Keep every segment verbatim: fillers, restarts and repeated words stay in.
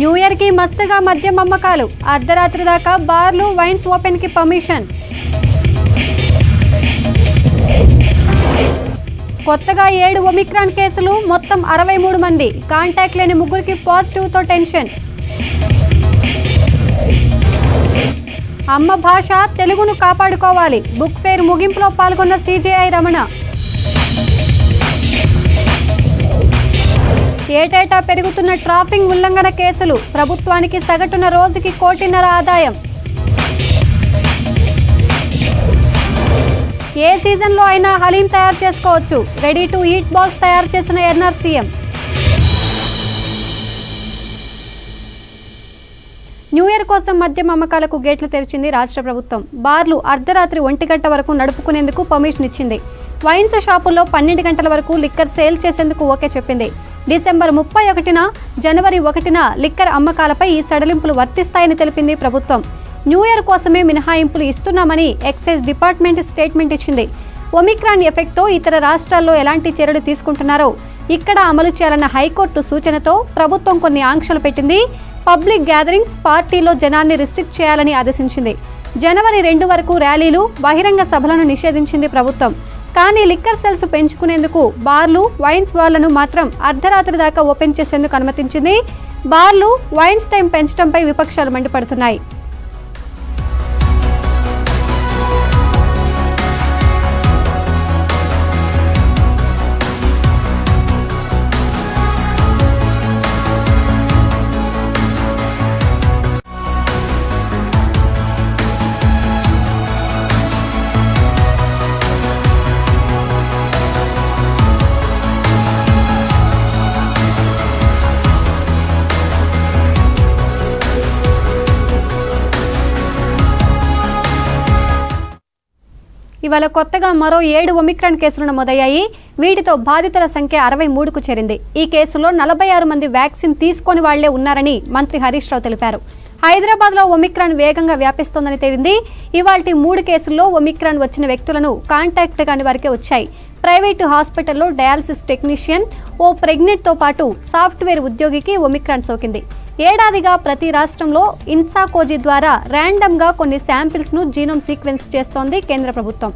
New year కి మస్తుగా మద్యం అమ్మకాలు, అర్ధరాత్రి దాకా బార్లు, వైన్స్ ఓపెన్ కి పర్మిషన్. కొత్తగా ఏడు ఒమిక్రాన్ కేసులు, మొత్తం అరవై మూడు మంది, కాంటాక్ట్ లేని ముగ్గురికి పాజిటివ్ తో టెన్షన్. అమ్మ భాష తెలుగును కాపాడుకోవాలి, బుక్ ఫేర్ ముగింపులో పాల్గొన్న సిజేఐ రమణ. ఏటేటా పెరుగుతున్న ట్రాఫిక్ ఉల్లంఘన కేసులు, ప్రభుత్వానికి సగటున రోజుకి కోటిన్నర ఆదాయం. ఏ సీజన్లో అయినా హలీం తయారు చేసుకోవచ్చు, రెడీ టు ఈట్ బాల్స్ తయారు చేసిన ఎన్ఆర్సీఎం. న్యూ ఇయర్ కోసం మద్యం అమ్మకాలకు గేట్లు తెరిచింది రాష్ట్ర ప్రభుత్వం. బార్లు అర్ధరాత్రి ఒంటి గంట వరకు నడుపుకునేందుకు పర్మిషన్ ఇచ్చింది. వైన్స్ షాపుల్లో పన్నెండు గంటల వరకు లిక్కర్ సేల్ చేసేందుకు ఓకే చెప్పింది. డిసెంబర్ ముప్పై ఒకటిన జనవరి ఒకటిన లిక్కర్ అమ్మకాలపై ఈ సడలింపులు వర్తిస్తాయని తెలిపింది ప్రభుత్వం. న్యూ ఇయర్ కోసమే మినహాయింపులు ఇస్తున్నామని ఎక్సైజ్ డిపార్ట్మెంట్ స్టేట్మెంట్ ఇచ్చింది. ఒమిక్రాన్ ఎఫెక్ట్తో ఇతర రాష్ట్రాల్లో ఎలాంటి చర్యలు తీసుకుంటున్నారో ఇక్కడ అమలు చేయాలన్న హైకోర్టు సూచనతో ప్రభుత్వం కొన్ని ఆంక్షలు పెట్టింది. పబ్లిక్ గ్యాదరింగ్స్, పార్టీలో జనాన్ని రిస్ట్రిక్ట్ చేయాలని ఆదేశించింది. జనవరి రెండు వరకు ర్యాలీలు, బహిరంగ సభలను నిషేధించింది ప్రభుత్వం. కానీ లిక్కర్ సెల్స్ పెంచుకునేందుకు బార్లు, వైన్స్ బార్లను మాత్రం అర్ధరాత్రి దాకా ఓపెన్ చేసేందుకు అనుమతించింది. బార్లు, వైన్స్ టైం పెంచడంపై విపక్షాలు మండిపడుతున్నాయి. ఇవాళ కొత్తగా మరో ఏడు ఒమిక్రాన్ కేసులు నమోదయ్యాయి. వీటితో బాధితుల సంఖ్య అరవై మూడుకు చేరింది. ఈ కేసులో నలభై ఆరు మంది వ్యాక్సిన్ తీసుకొని వాళ్లే ఉన్నారని మంత్రి హరీష్ రావు తెలిపారు. హైదరాబాద్లో ఒమిక్రాన్ వేగంగా వ్యాపిస్తోందని తేలింది. ఇవాల్టి మూడు కేసుల్లో ఒమిక్రాన్ వచ్చిన వ్యక్తులను కాంటాక్ట్ కాని వారికే వచ్చాయి. ప్రైవేటు హాస్పిటల్లో డయాలసిస్ టెక్నీషియన్, ఓ ప్రెగ్నెంట్తో పాటు సాఫ్ట్వేర్ ఉద్యోగికి ఒమిక్రాన్ సోకింది. ఏడాదిగా ప్రతి రాష్ట్రంలో ఇన్సాకోజీ ద్వారా ర్యాండమ్గా కొన్ని శాంపిల్స్ను జీనోమ్ సీక్వెన్స్ చేస్తోంది కేంద్ర ప్రభుత్వం.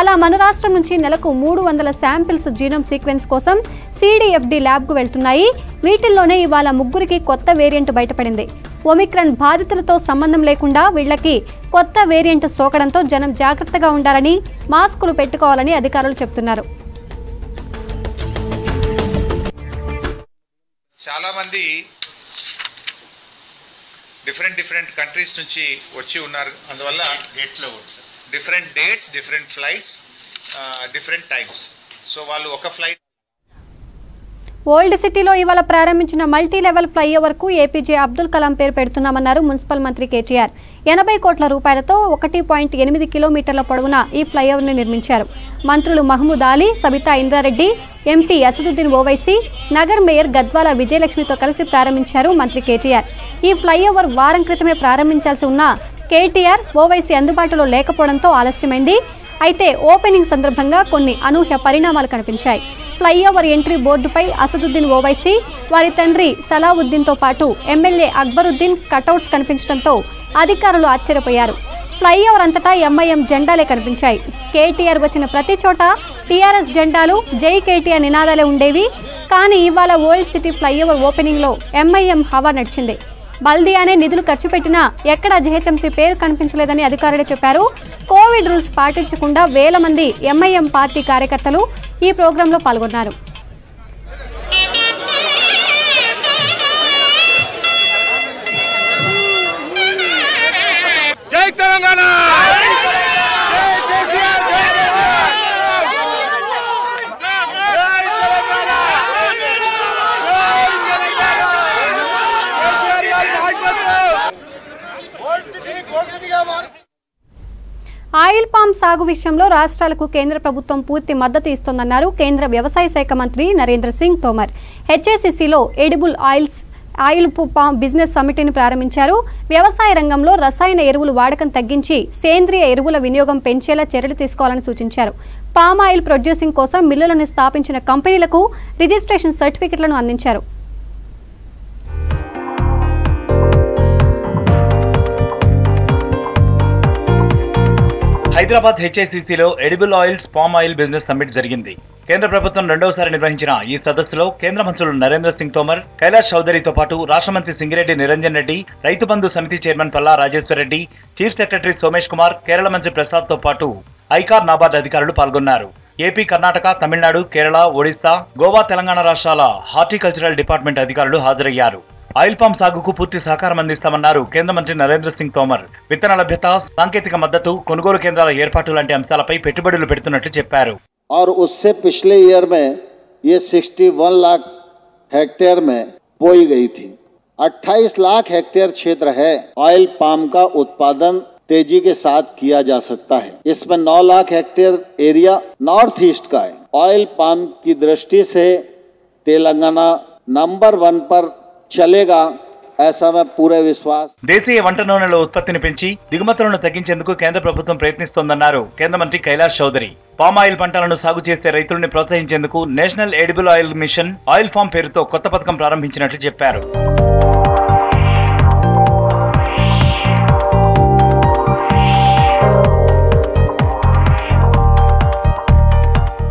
అలా మన రాష్ట్రం నుంచి నెలకు మూడు వందల శాంపిల్స్ జీనోమ్ సీక్వెన్స్ కోసం సీడీఎఫ్డీ ల్యాబ్కు వెళ్తున్నాయి. వీటిల్లోనే ఇవాళ ముగ్గురికి కొత్త వేరియంట్ బయటపడింది. ఒమిక్రాన్ బాధితులతో సంబంధం లేకుండా వీళ్లకి కొత్త వేరియంట్ సోకడంతో జనం జాగ్రత్తగా ఉండాలని, మాస్కులు పెట్టుకోవాలని అధికారులు చెబుతున్నారు. చాలామంది డిఫరెంట్ డిఫరెంట్ కంట్రీస్ నుంచి వచ్చి ఉన్నారు. అందువల్ల డేట్స్లో different dates, different flights, different times. So వాళ్ళు ఒక ఫ్లైట్. ఓల్డ్ సిటీలో ఇవాళ ప్రారంభించిన మల్టీ లెవెల్ ఫ్లైఓవర్కు ఏపీజే అబ్దుల్ కలాం పేరు పెడుతున్నామన్నారు మున్సిపల్ మంత్రి కేటీఆర్. ఎనభై కోట్ల రూపాయలతో ఒకటి పాయింట్ ఎనిమిది కిలోమీటర్ల పొడవున ఈ ఫ్లైఓవర్ను నిర్మించారు. మంత్రులు మహమూద్ అలీ, సబితా ఇంద్రారెడ్డి, ఎంపీ అసదుద్దీన్ ఓవైసీ, నగర్ మేయర్ గద్వాల విజయలక్ష్మితో కలిసి ప్రారంభించారు మంత్రి కేటీఆర్. ఈ ఫ్లైఓవర్ వారం క్రితమే ప్రారంభించాల్సి ఉన్న కేటీఆర్, ఓవైసీ అందుబాటులో లేకపోవడంతో ఆలస్యమైంది. అయితే ఓపెనింగ్ సందర్భంగా కొన్ని అనూహ్య పరిణామాలు కనిపించాయి. ఫ్లైఓవర్ ఎంట్రీ బోర్డుపై అసదుద్దీన్ ఓవైసీ, వారి తండ్రి సలావుద్దీన్తో పాటు ఎమ్మెల్యే అక్బరుద్దీన్ కటౌట్స్ కనిపించడంతో అధికారులు ఆశ్చర్యపోయారు. ఫ్లైఓవర్ అంతటా ఎంఐఎం జెండాలే కనిపించాయి. కేటీఆర్ వచ్చిన ప్రతి చోట టీఆర్ఎస్ జెండాలు, జై కేటీఆర్ నినాదాలే ఉండేవి. కానీ ఇవాళ ఓల్డ్ సిటీ ఫ్లైఓవర్ ఓపెనింగ్లో ఎంఐఎం హవా నడిచింది. బల్దియానే నిధులు ఖర్చు పెట్టినా ఎక్కడా జెహెచ్ఎంసీ పేరు కనిపించలేదని అధికారులు చెప్పారు. కోవిడ్ రూల్స్ పాటించకుండా వేల మంది ఎంఐఎం పార్టీ కార్యకర్తలు ఈ ప్రోగ్రాంలో పాల్గొన్నారు. జై తెలంగాణ! ఆయిల్ పామ్ సాగు విషయంలో రాష్ట్రాలకు కేంద్ర ప్రభుత్వం పూర్తి మద్దతు ఇస్తోందన్నారు కేంద్ర వ్యవసాయ శాఖ మంత్రి నరేంద్ర సింగ్ తోమర్. హెచ్ఐసిసిలో edible oils oil palm business సమిట్ని ప్రారంభించారు. వ్యవసాయ రంగంలో రసాయన ఎరువులు వాడకం తగ్గించి సేంద్రియ ఎరువుల వినియోగం పెంచేలా చర్యలు తీసుకోవాలని సూచించారు. పామ్ ఆయిల్ ప్రొడ్యూసింగ్ కోసం మిల్లులను స్థాపించిన కంపెనీలకు రిజిస్ట్రేషన్ సర్టిఫికెట్లను అందించారు. హైదరాబాద్ హెచ్ ఐ సి సిలో edible oils palm oil business summit జరిగింది. కేంద్ర ప్రభుత్వం రెండవసారి నిర్వహించిన ఈ సదస్సులో కేంద్ర మంత్రులు నరేంద్ర సింగ్ తోమర్, కైలాష్ చౌదరితో పాటు రాష్ట్ర మంత్రి Singireddy Niranjan Reddy, Rythu Bandhu Samithi chairman Palla Rajeshwar Reddy, chief secretary Somesh Kumar, Kerala మంత్రి ప్రసాద్ తోపాటు ఐకార్ నాబార్డ్ అధికారులు పాల్గొన్నారు. ఏపీ, కర్ణాటక, తమిళనాడు, కేరళ, ఒడిశా, గోవా, తెలంగాణ రాష్ట్రాల హార్టికల్చరల్ డిపార్ట్మెంట్ అధికారులు హాజరయ్యారు. ఆయిల్ పామ్ సాగుకు పూర్తి సహకారం అందిస్తామన్నారు కేంద్ర మంత్రి నరేంద్ర సింగ్ తోమర్. విత్తన లభ్యత, సాంకేతిక మద్దతు, కొనుగోలు కేంద్రాల ఏర్పాటు లాంటి అంశాలపై పెట్టుబడులు పెడుతున్నట్లు చెప్పారు. और उससे पिछले ईयर में ये इकसठ लाख हेक्टेयर में बोई गई थी. अट्ठाईस लाख हेक्टेयर क्षेत्र है. ऑयल पाम का उत्पादन तेजी के साथ किया जा सकता है. इसमें नौ lakh hectare area north east का है. ऑयल पाम की दृष्टि से तेलंगाना नंबर वन पर चलेगा, ऐसा मैं पूरे विश्वास. దేశీయ వంట నూనెల ఉత్పత్తిని పెంచి దిగుమతులను తగ్గించేందుకు కేంద్ర ప్రభుత్వం ప్రయత్నిస్తోందన్నారు కేంద్ర మంత్రి కైలాష్ చౌదరి. పామ్ ఆయిల్ పంటలను సాగు చేసే రైతుల్ని ప్రోత్సహించేందుకు national edible oil mission, oil palm పేరుతో కొత్త పథకం ప్రారంభించినట్లు చెప్పారు.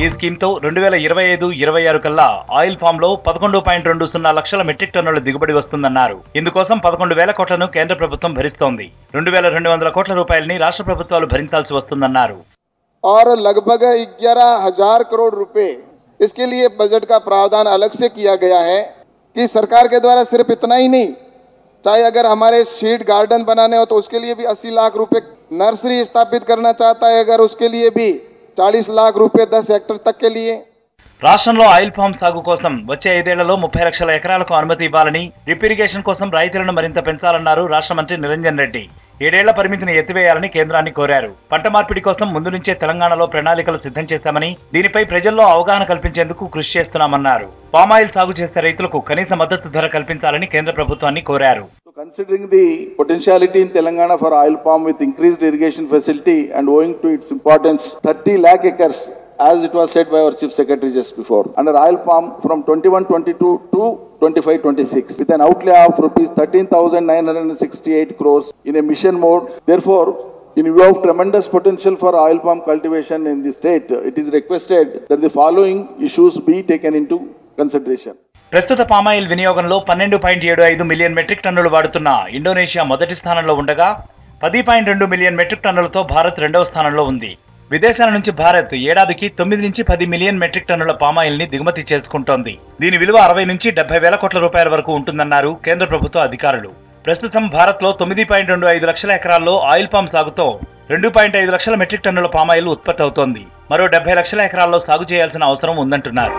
ఈ స్కీమ్తో రెండు వేల ఇరవై ఐదు ఇరవై ఆరు కల్లా ఆయిల్ ఫామ్ లో పదకొండు పాయింట్ రెండు సున్నా లక్షల మెట్రిక్ టన్నుల దిగుబడి వస్తుందన్నారు. ఇందుకోసం పదకొండు వేల కోట్లను కేంద్ర ప్రభుత్వం భరిస్తోంది. రెండు వేల రెండు వందల కోట్ల రూపాయలని రాష్ట్ర ప్రభుత్వాలు భరించాల్సి వస్తుందన్నారు. और लगभग ग्यारह हज़ार करोड़ रुपए इसके लिए बजट का प्रावधान अलग से किया गया है कि सरकार के द्वारा सिर्फ इतना ही नहीं, चाहे अगर हमारे सीड गार्डन बनाने हो तो उसके लिए भी अस्सी लाख रुपए, नर्सरी स्थापित करना चाहता है अगर उसके लिए भी चालीस लाख रुपए दस हेक्टर तक के लिए. రాష్ట్రంలో ఆయిల్ ఫామ్ సాగు కోసం వచ్చే ఐదేళ్లలో ముప్పై లక్షల ఎకరాలకు అనుమతి ఇవ్వాలని, రిపిరిగేషన్ కోసం రాయితీలను మరింత పెంచాలన్నారు రాష్ట్ర మంత్రి నిరంజన్ రెడ్డి. ఏడేళ్ల పరిమితిని ఎత్తివేయాలని కేంద్రాన్ని కోరారు. పంట మార్పిడి కోసం ముందు నుంచే తెలంగాణలో ప్రణాళికలు సిద్ధం చేశామని, దీనిపై ప్రజల్లో అవగాహన కల్పించేందుకు కృషి చేస్తున్నామన్నారు. పామాయిల్ సాగు చేసే రైతులకు కనీస మద్దతు ధర కల్పించాలని కేంద్ర ప్రభుత్వాన్ని కోరారు. Considering the potentiality in Telangana for oil palm with increased irrigation facility and owing to its importance, thirty lakh acres, as it was said by our Chief Secretary just before, under oil palm from twenty-one twenty-two to twenty-five twenty-six, with an outlay of rupees thirteen thousand nine hundred sixty-eight crores in a mission mode. Therefore, in view of tremendous potential for oil palm cultivation in the state, it is requested that the following issues be taken into consideration. ప్రస్తుత palm oil వినియోగంలో పన్నెండు point ఏడు ఐదు million metric టన్నులు వాడుతున్న Indonesia మొదటి స్థానంలో ఉండగా, పది పాయింట్ రెండు మిలియన్ మెట్రిక్ టన్నులతో భారత్ రెండవ స్థానంలో ఉంది. విదేశాల నుంచి భారత్ ఏడాదికి తొమ్మిది నుంచి పది మిలియన్ మెట్రిక్ టన్నుల పామాయిల్ ని దిగుమతి చేసుకుంటోంది. దీని విలువ అరవై నుంచి డెబ్బై వేల కోట్ల రూపాయల వరకు ఉంటుందన్నారు కేంద్ర ప్రభుత్వ అధికారులు. ప్రస్తుతం భారత్లో తొమ్మిది పాయింట్ రెండు ఐదు లక్షల ఎకరాల్లో ఆయిల్ పామ్ సాగుతో రెండు పాయింట్ ఐదు లక్షల మెట్రిక్ టన్నుల పామాయిల్ ఉత్పత్తి అవుతోంది. మరో డెబ్బై లక్షల ఎకరాల్లో సాగు చేయాల్సిన అవసరం ఉందంటున్నారు.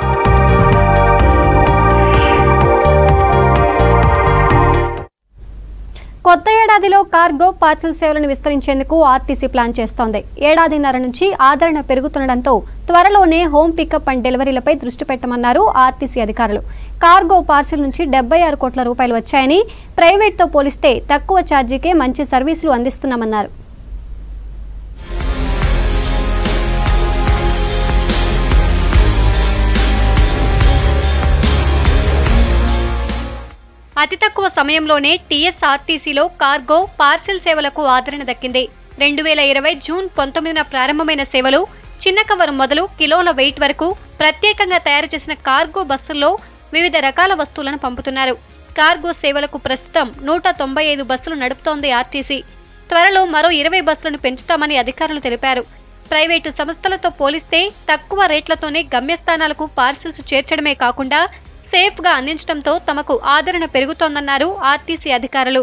కొత్త ఏడాదిలో కార్గో, పార్సల్ సేవలను విస్తరించేందుకు ఆర్టీసీ ప్లాన్ చేస్తోంది. ఏడాదిన్నర నుంచి ఆదరణ పెరుగుతుండటంతో త్వరలోనే హోమ్ పికప్ అండ్ డెలివరీలపై దృష్టి పెట్టమన్నారు ఆర్టీసీ అధికారులు. కార్గో, పార్సల్ నుంచి డెబ్బై ఆరు కోట్ల రూపాయలు వచ్చాయని, ప్రైవేట్తో పోలిస్తే తక్కువ ఛార్జీకే మంచి సర్వీసులు అందిస్తున్నామన్నారు. అతి తక్కువ సమయంలోనే టీఎస్ఆర్టీసీలో కార్గో, పార్సిల్ సేవలకు ఆదరణ దక్కింది. రెండు వేల ఇరవై జూన్ పంతొమ్మిదిన ప్రారంభమైన సేవలు చిన్న కవర్ మొదలు కిలోల వెయిట్ వరకు ప్రత్యేకంగా తయారు చేసిన కార్గో బస్సుల్లో వివిధ రకాల వస్తువులను పంపుతున్నారు. కార్గో సేవలకు ప్రస్తుతం నూట తొంభై ఐదు బస్సులు నడుపుతోంది ఆర్టీసీ. త్వరలో మరో ఇరవై బస్సులను పెంచుతామని అధికారులు తెలిపారు. ప్రైవేటు సంస్థలతో పోలిస్తే తక్కువ రేట్లతోనే గమ్యస్థానాలకు పార్సిల్స్ చేర్చడమే కాకుండా సేఫ్ గా అందించడంతో తమకు ఆదరణ పెరుగుతోందన్నారు ఆర్టీసీ అధికారులు.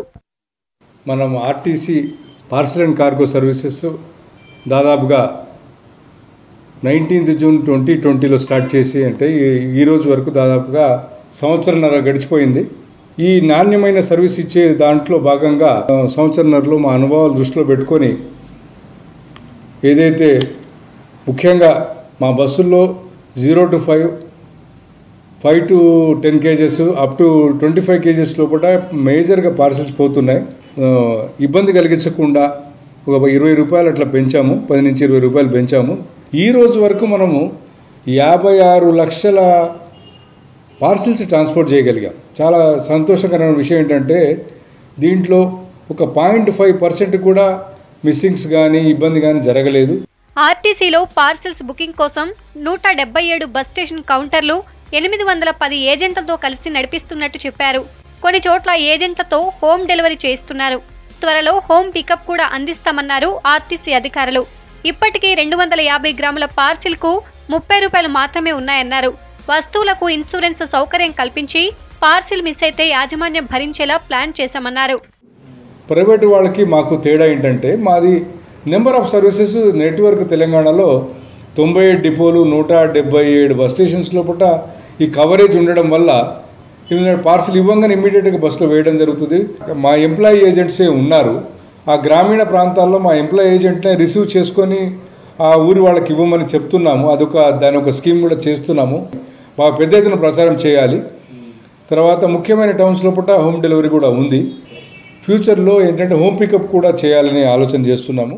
మనం RTC parcel and cargo services దాదాపుగా నైన్టీన్త్ జూన్ ట్వంటీ ట్వంటీలో స్టార్ట్ చేసి, అంటే ఈ రోజు వరకు దాదాపుగా సంవత్సరన్నర గడిచిపోయింది. ఈ నాణ్యమైన సర్వీస్ ఇచ్చే దాంట్లో భాగంగా సంవత్సరన్నరలో మా అనుభవాలు దృష్టిలో పెట్టుకొని ఏదైతే ముఖ్యంగా మా బస్సుల్లో zero to five five to ten kgs up to twenty five కేజెస్లో కూడా మేజర్గా పార్సల్స్ పోతున్నాయి. ఇబ్బంది కలిగించకుండా ఒక ఇరవై రూపాయలు అట్లా పెంచాము, పది నుంచి ఇరవై రూపాయలు పెంచాము. ఈ రోజు వరకు మనము యాభై ఆరు లక్షల పార్సిల్స్ ట్రాన్స్పోర్ట్ చేయగలిగాం. చాలా సంతోషకరమైన విషయం ఏంటంటే దీంట్లో ఒక పాయింట్ ఫైవ్ పర్సెంట్ కూడా మిస్సింగ్స్ కానీ ఇబ్బంది కానీ జరగలేదు. ఆర్టీసీలో పార్సిల్స్ బుకింగ్ కోసం నూట డెబ్బై ఏడు బస్ స్టేషన్ కౌంటర్లు ఎనిమిది వందల పది ఏజెంట్లతో కలిసి నడిపిస్తున్నట్టు చెప్పారు. కొన్ని చోట్ల ఏజెంట్లతో హోమ్ డెలివరీ చేస్తున్నారు. త్వరలో హోమ్ పికప్ కూడా అందిస్తామన్నారు ఆర్టీసీ అధికారులు. ఇప్పటికీ రెండు వందల యాభై గ్రాముల పార్సిల్కు ముప్పై రూపాయలు మాత్రమే ఉన్నాయన్నారు. వస్తువులకు ఇన్సూరెన్స్ సౌకర్యం కల్పించి పార్సిల్ మిస్ అయితే యాజమాన్యం భరించేలా ప్లాన్ చేశామన్నారు. ప్రైవేట్ వాళ్ళకి మాకు తేడా ఏంటంటే, మాది నెంబర్ ఆఫ్ సర్వీసెస్ నెట్వర్క్ తెలంగాణలో తొంభై ఏడు డిపోలు నూట డెబ్బై ఏడు బస్ స్టేషన్స్ లోపల ఈ కవరేజ్ ఉండడం వల్ల పార్సిల్ ఇవ్వంగానే ఇమ్మీడియట్గా బస్సులో వేయడం జరుగుతుంది. మా ఎంప్లాయీ ఏజెంట్సే ఉన్నారు. ఆ గ్రామీణ ప్రాంతాల్లో మా ఎంప్లాయీ ఏజెంట్నే రిసీవ్ చేసుకొని ఆ ఊరి వాళ్ళకి ఇవ్వమని చెప్తున్నాము. అదొక దాని ఒక స్కీమ్ కూడా చేస్తున్నాము. బాగా పెద్ద ఎత్తున ప్రచారం చేయాలి. తర్వాత ముఖ్యమైన టౌన్స్ లోపల హోమ్ డెలివరీ కూడా ఉంది. ఫ్యూచర్లో ఏంటంటే హోమ్ పికప్ కూడా చేయాలని ఆలోచన చేస్తున్నాము.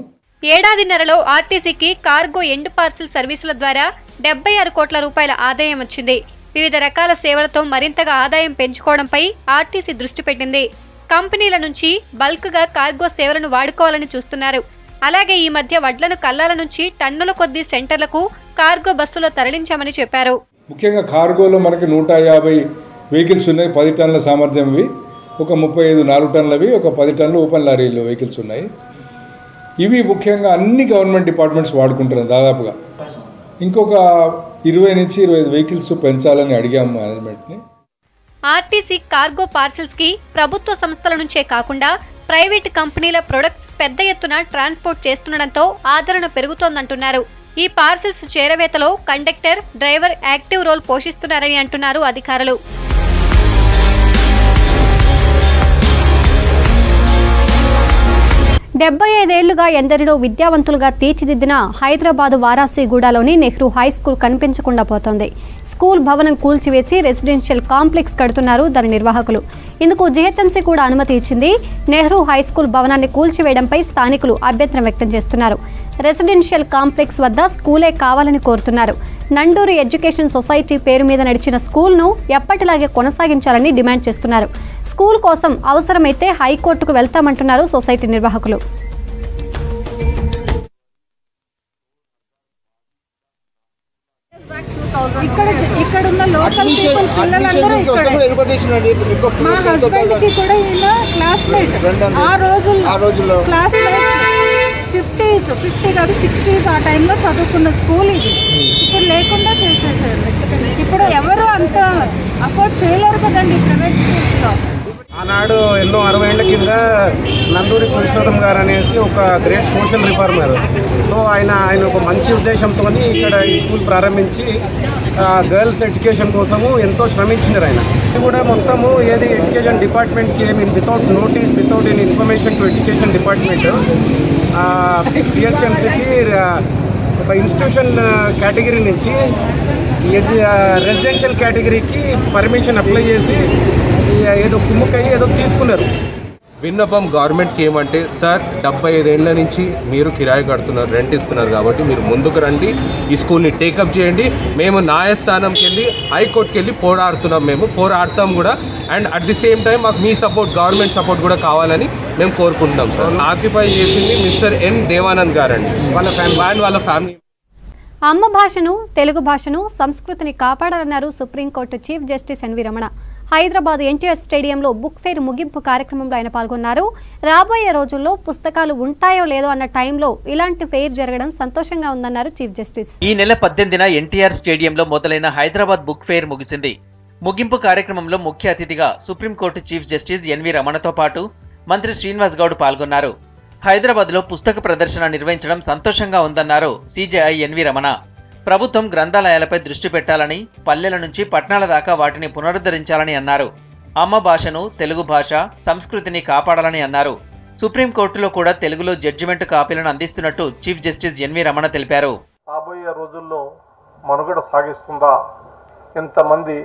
ఏడాదిన్నరలో ఆర్టీసీకి కార్గో ఎండ్ పార్సిల్ సర్వీసుల ద్వారా డెబ్బై ఆరు కోట్ల రూపాయల ఆదాయం వచ్చింది. వివిధ రకాల సేవలతో మరింతగా ఆదాయం పెంచుకోవడంపై ఆర్టీసీ దృష్టి పెట్టింది. కంపెనీల నుంచి బల్క్గా కార్గో సేవలను వాడుకోవాలని చూస్తున్నారు. అలాగే ఈ మధ్య వడ్లను కల్లాల నుంచి టన్నుల కొద్ది సెంటర్లకు కార్గో బస్సులో తరలించామని చెప్పారు. ముఖ్యంగా కార్గోలో మనకి నూట యాభై వెహికల్స్ ఉన్నాయి. పది టన్నుల సామర్థ్యంవి, ఒక ముప్పై ఐదు నాలుగు టన్నులవి, ఒక పది టన్నుల ఓపెన్ లారీలు వెహికల్స్ ఉన్నాయి. ఇవి ముఖ్యంగా అన్ని గవర్నమెంట్ డిపార్ట్మెంట్స్ వాడుకుంటున్నారు. దాదాపుగా ఇంకొక ఇరవై నుంచి ఇరవై ఐదు వెహికల్స్ పెంచాలని అడిగాము మేనేజ్మెంట్ని. ఆర్టీసీ కార్గో పార్సిల్స్కి ప్రభుత్వ సంస్థల నుంచే కాకుండా ప్రైవేట్ కంపెనీల ప్రొడక్ట్స్ పెద్ద ఎత్తున ట్రాన్స్పోర్ట్ చేస్తుండడంతో ఆదరణ పెరుగుతోందంటున్నారు. ఈ పార్సిల్స్ చేరవేతలో కండక్టర్, డ్రైవర్ యాక్టివ్ రోల్ పోషిస్తున్నారని అంటున్నారు అధికారులు. డెబ్బై ఐదేళ్లుగా ఎందరినో విద్యావంతులుగా తీర్చిదిద్దిన హైదరాబాద్ వారాసిగూడలోని నెహ్రూ హై స్కూల్ కనిపించకుండా పోతోంది. స్కూల్ భవనం కూల్చివేసి రెసిడెన్షియల్ కాంప్లెక్స్ కడుతున్నారు దాని నిర్వాహకులు. ఇందుకు జీ హెచ్ ఎం సీ కూడా అనుమతి ఇచ్చింది. నెహ్రూ హై స్కూల్ భవనాన్ని కూల్చివేయడంపై స్థానికులు అభ్యంతరం వ్యక్తం చేస్తున్నారు. రెసిడెన్షియల్ కాంప్లెక్స్ వద్ద స్కూలే కావాలని కోరుతున్నారు. నండూరు ఎడ్యుకేషన్ సొసైటీ పేరు మీద నడిచిన స్కూల్ను ఎప్పటిలాగే కొనసాగించాలని డిమాండ్ చేస్తున్నారు. స్కూల్ కోసం అవసరమైతే హైకోర్టుకు వెళ్తామంటున్నారు సొసైటీ నిర్వాహకులు. ఇక్కడున్న లోకల్ పీపుల్ పిల్లలందరూ ఇక్కడ మా హస్బెండ్కి కూడా ఈయన క్లాస్మేట్. ఆ రోజుల్లో క్లాస్మేట్ ఫిఫ్టీస్ ఫిఫ్టీ కాదు సిక్స్టీస్ ఆ టైంలో చదువుకున్న స్కూల్ ఇది ఇప్పుడు లేకుండా చేసేసారు. ఇప్పుడు ఎవరు అంత అఫోర్డ్ చేయలేరు కదండి ప్రైవేట్ స్కూల్స్లో. ఆనాడు ఎన్నో అరవై ఏళ్ళ కింద నందూరి పురుషోత్తం గారు అనేసి ఒక గ్రేట్ సోషల్ రిఫార్మర్. సో ఆయన ఆయన ఒక మంచి ఉద్దేశంతో ఇక్కడ ఈ స్కూల్ ప్రారంభించి గర్ల్స్ ఎడ్యుకేషన్ కోసము ఎంతో శ్రమించినారు ఆయన. ఇది కూడా మొత్తము ఏది ఎడ్యుకేషన్ డిపార్ట్మెంట్కి ఏమి without notice, without any information to education department జిహెచ్ఎంసీకి ఒక ఇన్స్టిట్యూషన్ కేటగిరీ నుంచి రెసిడెన్షియల్ కేటగిరీకి పర్మిషన్ అప్లై చేసి ఏదో కుమ్మకై ఏదో తీసుకున్నారు. విన్నపం గవర్నమెంట్కి ఏమంటే, సార్ డెబ్బై ఐదేళ్ల నుంచి మీరు కిరాయి కడుతున్నారు, రెంట్ ఇస్తున్నారు, కాబట్టి మీరు ముందుకు రండి, ఈ స్కూల్ని టేకప్ చేయండి. మేము న్యాయస్థానంకి వెళ్ళి హైకోర్టుకి వెళ్ళి పోరాడుతున్నాం, మేము పోరాడతాం కూడా. And at the same time మాకు మీ సపోర్ట్, గవర్నమెంట్ సపోర్ట్ కూడా కావాలని మేము కోరుకుంటున్నాం సార్. ఆక్యుపై చేసింది మిస్టర్ ఎన్ దేవానంద్ గారండి, వాళ్ళ ఫ్యామిలీ అండ్ వాళ్ళ ఫ్యామిలీ. అమ్మ భాషను, తెలుగు భాషను, సంస్కృతిని కాపాడాలన్నారు supreme court chief justice N V Ramana. Hyderabad NTR స్టేడియంలో బుక్ ఫెయిర్ ముగింపు కార్యక్రమంలో ఆయన పాల్గొన్నారు. రాబోయే రోజుల్లో పుస్తకాలు ఉంటాయో లేదో అన్న టైంలో ఇలాంటి ఫెయిర్ జరగడం సంతోషంగా ఉందన్నారు చీఫ్ జస్టిస్. ఈ నెల పద్దెనిమిదిన ఎన్టీఆర్ స్టేడియంలో మొదలైన హైదరాబాద్ బుక్ ఫెయిర్ ముగిసింది. ముగింపు కార్యక్రమంలో ముఖ్య అతిథిగా supreme court chief justice N V రమణతో పాటు మంత్రి శ్రీనివాస్ గౌడ్ పాల్గొన్నారు. హైదరాబాద్లో పుస్తక ప్రదర్శన నిర్వహించడం సంతోషంగా ఉందన్నారు సిజేఐ ఎన్ వి రమణ. ప్రభుత్వం గ్రంథాలయాలపై దృష్టి పెట్టాలని, పల్లెల నుంచి పట్టణాల దాకా వాటిని పునరుద్ధరించాలని అన్నారు. అమ్మ భాషను, తెలుగు భాష, సంస్కృతిని కాపాడాలని అన్నారు. సుప్రీంకోర్టులో కూడా తెలుగులో జడ్జిమెంట్ కాపీలను అందిస్తున్నట్టు chief justice N V Ramana తెలిపారు. రాబోయే రోజుల్లో మనుగడ సాగిస్తుందా? ఎంతమంది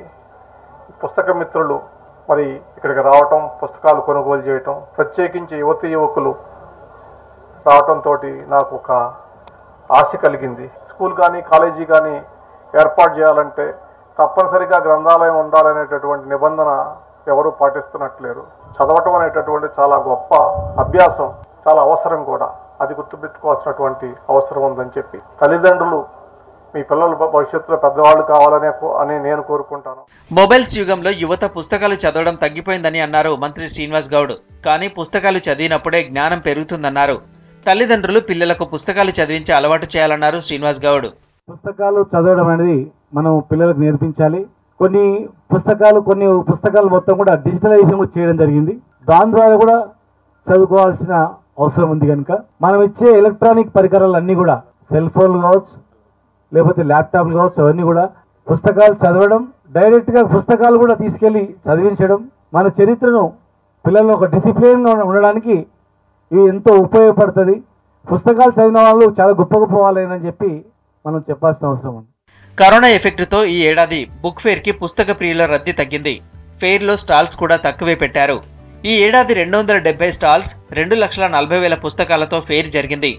పుస్తక మిత్రులు మరి ఇక్కడికి రావటం, పుస్తకాలు కొనుగోలు చేయటం, ప్రత్యేకించి యువతీ యువకులు రావటంతో నాకు ఒక ఆశ కలిగింది. స్కూల్ కానీ కాలేజీ కానీ ఏర్పాటు చేయాలంటే తప్పనిసరిగా గ్రంథాలయం ఉండాలనేటటువంటి నిబంధన ఎవరూ పాటిస్తున్నట్లేరు. చదవటం అనేటటువంటి చాలా గొప్ప అభ్యాసం, చాలా అవసరం కూడా. అది గుర్తుపెట్టుకోవాల్సినటువంటి అవసరం ఉందని చెప్పి తల్లిదండ్రులు మీ పిల్లలు భవిష్యత్తులో పెద్దవాళ్ళు కావాలనే అని నేను కోరుకుంటాను. మొబైల్స్ యుగంలో యువత పుస్తకాలు చదవడం తగ్గిపోయిందని అన్నారు మంత్రి శ్రీనివాస్ గౌడ్. కానీ పుస్తకాలు చదివినప్పుడే జ్ఞానం పెరుగుతుందన్నారు. తల్లిదండ్రులు పిల్లలకు పుస్తకాలు చదివించే అలవాటు చేయాలన్నారు శ్రీనివాస్ గౌడ్. పుస్తకాలు చదవడం అనేది మనం పిల్లలకు నేర్పించాలి. కొన్ని పుస్తకాలు కొన్ని పుస్తకాలు మొత్తం కూడా డిజిటలైజేషన్ చేయడం జరిగింది. దాని ద్వారా కూడా చదువుకోవాల్సిన అవసరం ఉంది. కనుక మనం ఇచ్చే ఎలక్ట్రానిక్ పరికరాలన్నీ కూడా సెల్ ఫోన్లు కావచ్చు, లేకపోతే ల్యాప్టాప్లు కావచ్చు, అవన్నీ కూడా పుస్తకాలు చదవడం, డైరెక్ట్గా పుస్తకాలు కూడా తీసుకెళ్ళి చదివించడం, మన చరిత్రను పిల్లలను ఒక డిసిప్లిన్గా ఉండడానికి ఇవి ఎంతో ఉపయోగపడుతుంది. పుస్తకాలు చదివిన వాళ్ళు చాలా గొప్ప గొప్పవాళ్ళని చెప్పి మనం చెప్పాల్సిన అవసరం ఉంది. కరోనా ఎఫెక్ట్తో ఈ ఏడాది బుక్ ఫేర్కి పుస్తక ప్రియుల రద్దీ తగ్గింది. ఫెయిర్లో స్టాల్స్ కూడా తక్కువే పెట్టారు. ఈ ఏడాది రెండు వందల డెబ్బై స్టాల్స్, రెండు లక్షల నలభై వేల పుస్తకాలతో ఫెయిర్ జరిగింది.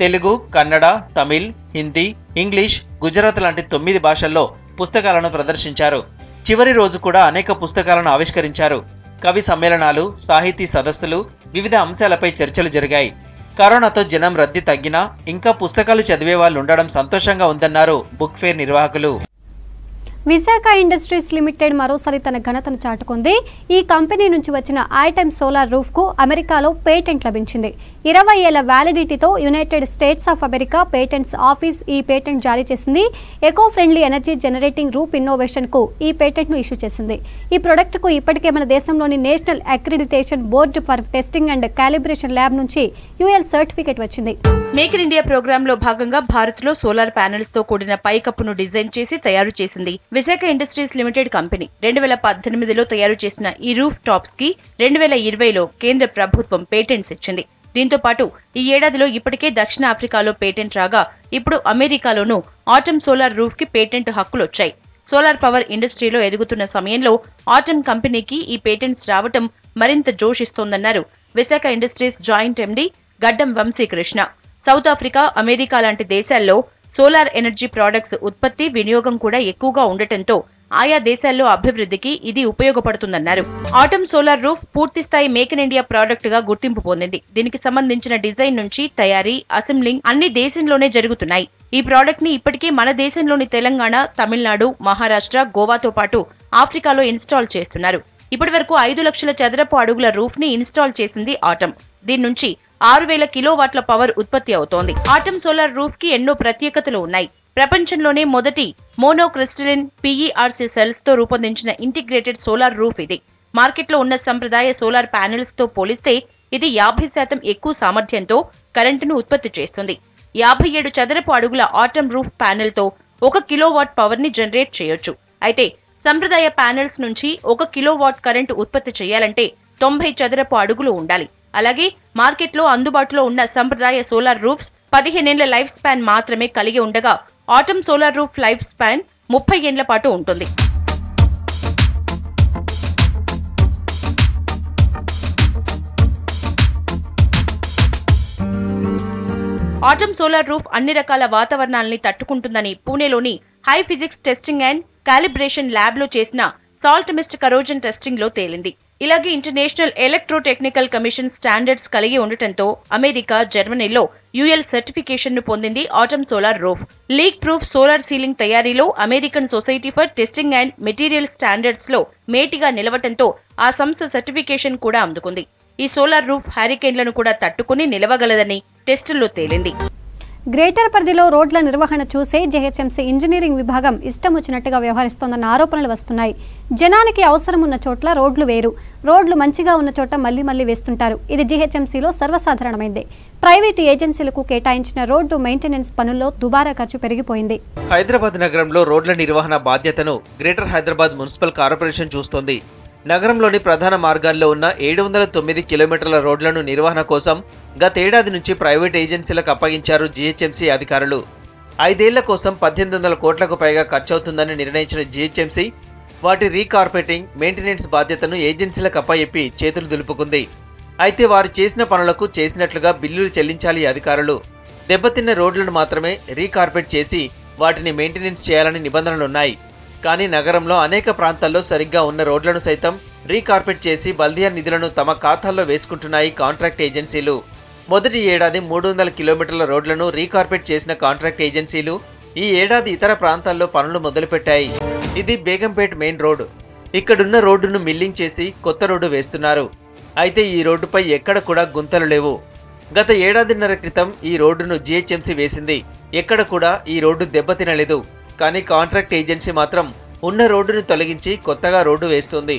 తెలుగు, కన్నడ, తమిళ్, హిందీ, ఇంగ్లీష్, గుజరాత్ లాంటి తొమ్మిది భాషల్లో పుస్తకాలను ప్రదర్శించారు. చివరి రోజు కూడా అనేక పుస్తకాలను ఆవిష్కరించారు. కవి సమ్మేళనాలు, సాహితీ సదస్సులు, వివిధ అంశాలపై చర్చలు జరిగాయి. కరోనాతో జనం రద్దీ తగ్గినా ఇంకా పుస్తకాలు చదివే వాళ్ళు ఉండడం సంతోషంగా ఉందన్నారు బుక్ ఫేర్ నిర్వాహకులు. విశాఖ ఇండస్ట్రీస్ లిమిటెడ్ మరోసారి తన ఘనతను చాటుకుంది. ఈ కంపెనీ నుంచి వచ్చిన ఐటమ్ సోలార్ రూఫ్ కు అమెరికాలో పేటెంట్ లభించింది. ఇరవై ఏళ్ల వ్యాలిడిటీతో United States of America patents office ఈ పేటెంట్ జారీ చేసింది. Eco friendly energy generating roof innovation కు ఈ పేటెంట్ ను ఇష్యూ చేసింది. ఈ ప్రొడక్ట్ కు ఇప్పటికే మన దేశంలోని national accreditation board for testing and calibration lab నుంచి యుఎల్ సర్టిఫికేట్ వచ్చింది. మేక్ ఇన్ ఇండియా ప్రోగ్రామ్ లో భాగంగా భారత్ లో సోలార్ ప్యానెల్స్ తో కూడిన పైకప్పును డిజైన్ చేసి తయారు చేసింది విశాఖ ఇండస్ట్రీస్ లిమిటెడ్ కంపెనీ. రెండు వేల పద్దెనిమిదిలో తయారు చేసిన ఈ రూఫ్ టాప్స్ కి రెండు వేల ఇరవైలో కేంద్ర ప్రభుత్వం పేటెంట్స్ ఇచ్చింది. దీంతో పాటు ఈ ఏడాదిలో ఇప్పటికే దక్షిణాఫ్రికాలో పేటెంట్ రాగా ఇప్పుడు అమెరికాలోనూ ఆటమ్ సోలార్ రూఫ్ కి పేటెంట్ హక్కులు వచ్చాయి. సోలార్ పవర్ ఇండస్ట్రీలో ఎదుగుతున్న సమయంలో ఆటమ్ కంపెనీకి ఈ పేటెంట్స్ రావటం మరింత జోషిస్తోందన్నారు Visakha industries joint MD Gaddam Vamsi Krishna. South Africa, America లాంటి దేశాల్లో సోలార్ ఎనర్జీ ప్రోడక్ట్స్ ఉత్పత్తి, వినియోగం కూడా ఎక్కువగా ఉండటంతో ఆయా దేశాల్లో అభివృద్ధికి ఇది ఉపయోగపడుతుందన్నారు. ఆటమ్ సోలార్ రూఫ్ పూర్తిస్థాయి మేక్ ఇన్ ఇండియా ప్రాడక్ట్ గా గుర్తింపు పొందింది. దీనికి సంబంధించిన డిజైన్ నుంచి తయారీ, అసెంబ్లింగ్ అన్ని దేశంలోనే జరుగుతున్నాయి. ఈ ప్రోడక్ట్ ని ఇప్పటికే మన దేశంలోని తెలంగాణ, తమిళనాడు, మహారాష్ట్ర, గోవాతో పాటు ఆఫ్రికాలో ఇన్స్టాల్ చేస్తున్నారు. ఇప్పటి వరకు ఐదు లక్షల చదరపు అడుగుల రూఫ్ ని ఇన్స్టాల్ చేసింది ఆటమ్. దీని నుంచి ఆరు వేల కిలోవాట్ల పవర్ ఉత్పత్తి అవుతోంది. ఆటమ్ సోలార్ రూఫ్ కి ఎన్నో ప్రత్యేకతలు ఉన్నాయి. ప్రపంచంలోనే మొదటి మోనోక్రిస్టలిన్ పీఈఆర్సీ సెల్స్ తో రూపొందించిన ఇంటిగ్రేటెడ్ సోలార్ రూఫ్ ఇది. మార్కెట్లో ఉన్న సంప్రదాయ సోలార్ ప్యానెల్స్ తో పోలిస్తే ఇది యాభై శాతం ఎక్కువ సామర్థ్యంతో కరెంటును ఉత్పత్తి చేస్తుంది. యాభై ఏడు చదరపు అడుగుల ఆటమ్ రూఫ్ ప్యానెల్ తో ఒక కిలోవాట్ పవర్ ని జనరేట్ చేయొచ్చు. అయితే సంప్రదాయ ప్యానెల్స్ నుంచి ఒక కిలోవాట్ కరెంటు ఉత్పత్తి చేయాలంటే తొంభై చదరపు అడుగులు ఉండాలి. అలాగే మార్కెట్లో అందుబాటులో ఉన్న సంప్రదాయ సోలార్ రూఫ్స్ పదిహేనేళ్ల లైఫ్ స్పాన్ మాత్రమే కలిగి ఉండగా atom solar roof life span ముప్పై ఏళ్ల పాటు ఉంటుంది. ఆటమ్ సోలార్ రూఫ్ అన్ని రకాల వాతావరణాలని తట్టుకుంటుందని పూణేలోని high physics testing and calibration lab లో చేసిన సాల్ట్ మిస్ట్ కరోజన్ టెస్టింగ్ లో తేలింది. ఇలాగే international electro technical commission standards కలిగి ఉండటంతో అమెరికా, జర్మనీలో యుఎల్ సర్టిఫికేషన్ ను పొందింది atom solar roof. Leak proof solar ceiling తయారీలో American society for testing and material standards లో మేటిగా నిలవటంతో ఆ సంస్థ సర్టిఫికేషన్ కూడా అందుకుంది. ఈ సోలార్ రూఫ్ హారికేన్లను కూడా తట్టుకుని నిలవగలదని టెస్టుల్లో తేలింది. గ్రేటర్ పరిధిలో రోడ్ల నిర్వహణ చూసే జెహెచ్ఎంసీ ఇంజనీరింగ్ విభాగం ఇష్టం వచ్చినట్టుగా వ్యవహరిస్తోందన్న ఆరోపణలు వస్తున్నాయి. జనానికి అవసరం ఉన్న చోట్ల రోడ్లు వేరు, రోడ్లు మంచిగా ఉన్న చోట మళ్లీ మళ్లీ వేస్తుంటారు. ఇది జెహెచ్ఎంసీలో సర్వసాధారణమైంది. ప్రైవేట్ ఏజెన్సీలకు కేటాయించిన రోడ్డు మెయింటెనెన్స్ పనుల్లో దుబారా ఖర్చు పెరిగిపోయింది. హైదరాబాద్ నగరంలో రోడ్ల నిర్వహణ బాధ్యతను గ్రేటర్ హైదరాబాద్ మున్సిపల్ కార్పొరేషన్ చూస్తోంది. నగరంలోని ప్రధాన మార్గాల్లో ఉన్న ఏడు వందల తొమ్మిది కిలోమీటర్ల రోడ్లను నిర్వహణ కోసం గతేడాది నుంచి ప్రైవేట్ ఏజెన్సీలకు అప్పగించారు జీహెచ్ఎంసీ అధికారులు. ఐదేళ్ల కోసం పద్దెనిమిది వందల కోట్లకు పైగా ఖర్చవుతుందని నిర్ణయించిన జీహెచ్ఎంసీ వాటి రీకార్పెటింగ్, మెయింటెనెన్స్ బాధ్యతను ఏజెన్సీలకు అప్పచెప్పి చేతులు దులుపుకుంది. అయితే వారు చేసిన పనులకు చేసినట్లుగా బిల్లులు చెల్లించాలి అధికారులు. దెబ్బతిన్న రోడ్లను మాత్రమే రీకార్పెట్ చేసి వాటిని మెయింటెనెన్స్ చేయాలని నిబంధనలున్నాయి. కానీ నగరంలో అనేక ప్రాంతాల్లో సరిగ్గా ఉన్న రోడ్లను సైతం రీకార్పెట్ చేసి బల్దియా నిధులను తమ ఖాతాల్లో వేసుకుంటున్నాయి కాంట్రాక్ట్ ఏజెన్సీలు. మొదటి ఏడాది మూడు వందల కిలోమీటర్ల రోడ్లను రీకార్పెట్ చేసిన కాంట్రాక్ట్ ఏజెన్సీలు ఈ ఏడాది ఇతర ప్రాంతాల్లో పనులు మొదలుపెట్టాయి. ఇది బేగంపేట్ మెయిన్ రోడ్డు. ఇక్కడున్న రోడ్డును మిల్లింగ్ చేసి కొత్త రోడ్డు వేస్తున్నారు. అయితే ఈ రోడ్డుపై ఎక్కడ కూడా గుంతలు లేవు. గత ఏడాదిన్నర క్రితం ఈ రోడ్డును జీహెచ్ఎంసీ వేసింది. ఎక్కడ కూడా ఈ రోడ్డు దెబ్బతినలేదు. కానీ కాంట్రాక్ట్ ఏజెన్సీ మాత్రం ఉన్న రోడ్డును తొలగించి కొత్తగా రోడ్డు వేస్తుంది.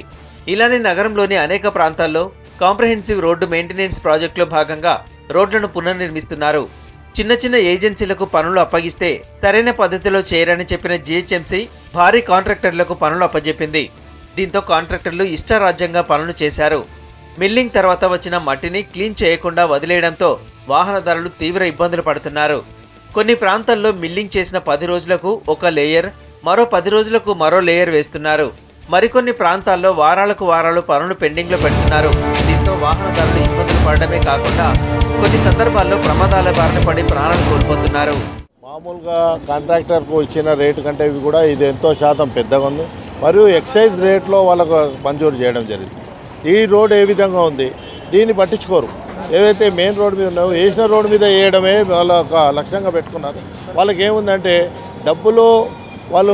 ఇలానే నగరంలోని అనేక ప్రాంతాల్లో కాంప్రహెన్సివ్ రోడ్డు మెయింటెనెన్స్ ప్రాజెక్టులో భాగంగా రోడ్లను పునర్నిర్మిస్తున్నారు. చిన్న చిన్న ఏజెన్సీలకు పనులు అప్పగిస్తే సరైన పద్ధతిలో చేయరని చెప్పిన జీహెచ్ఎంసీ భారీ కాంట్రాక్టర్లకు పనులు అప్పజెప్పింది. దీంతో కాంట్రాక్టర్లు ఇష్టారాజ్యంగా పనులు చేశారు. మిల్లింగ్ తర్వాత వచ్చిన మట్టిని క్లీన్ చేయకుండా వదిలేయడంతో వాహనదారులు తీవ్ర ఇబ్బందులు పడుతున్నారు. కొన్ని ప్రాంతాల్లో మిల్లింగ్ చేసిన పది రోజులకు ఒక లేయర్, మరో పది రోజులకు మరో లేయర్ వేస్తున్నారు. మరికొన్ని ప్రాంతాల్లో వారాలకు వారాలు పనులు పెండింగ్లో పెడుతున్నారు. దీంతో వాహనదారులు ఇబ్బందులు పడడమే కాకుండా కొన్ని సందర్భాల్లో ప్రమాదాల బారిన పడి ప్రాణాలు కోల్పోతున్నారు. మామూలుగా కాంట్రాక్టర్కు ఇచ్చిన రేటు కంటే ఇవి కూడా ఇది ఎంతో శాతం పెద్దగా ఉంది. మరియు ఎక్సైజ్ రేట్లో వాళ్ళకు మంజూరు చేయడం జరిగింది. ఈ రోడ్ ఏ విధంగా ఉంది దీన్ని పట్టించుకోరు. ఏదైతే మెయిన్ రోడ్ మీద ఉన్నాయో వేసిన రోడ్డు మీద వేయడమే వాళ్ళ ఒక లక్ష్యంగా పెట్టుకున్నారు. వాళ్ళకి ఏముందంటే డబ్బులు వాళ్ళు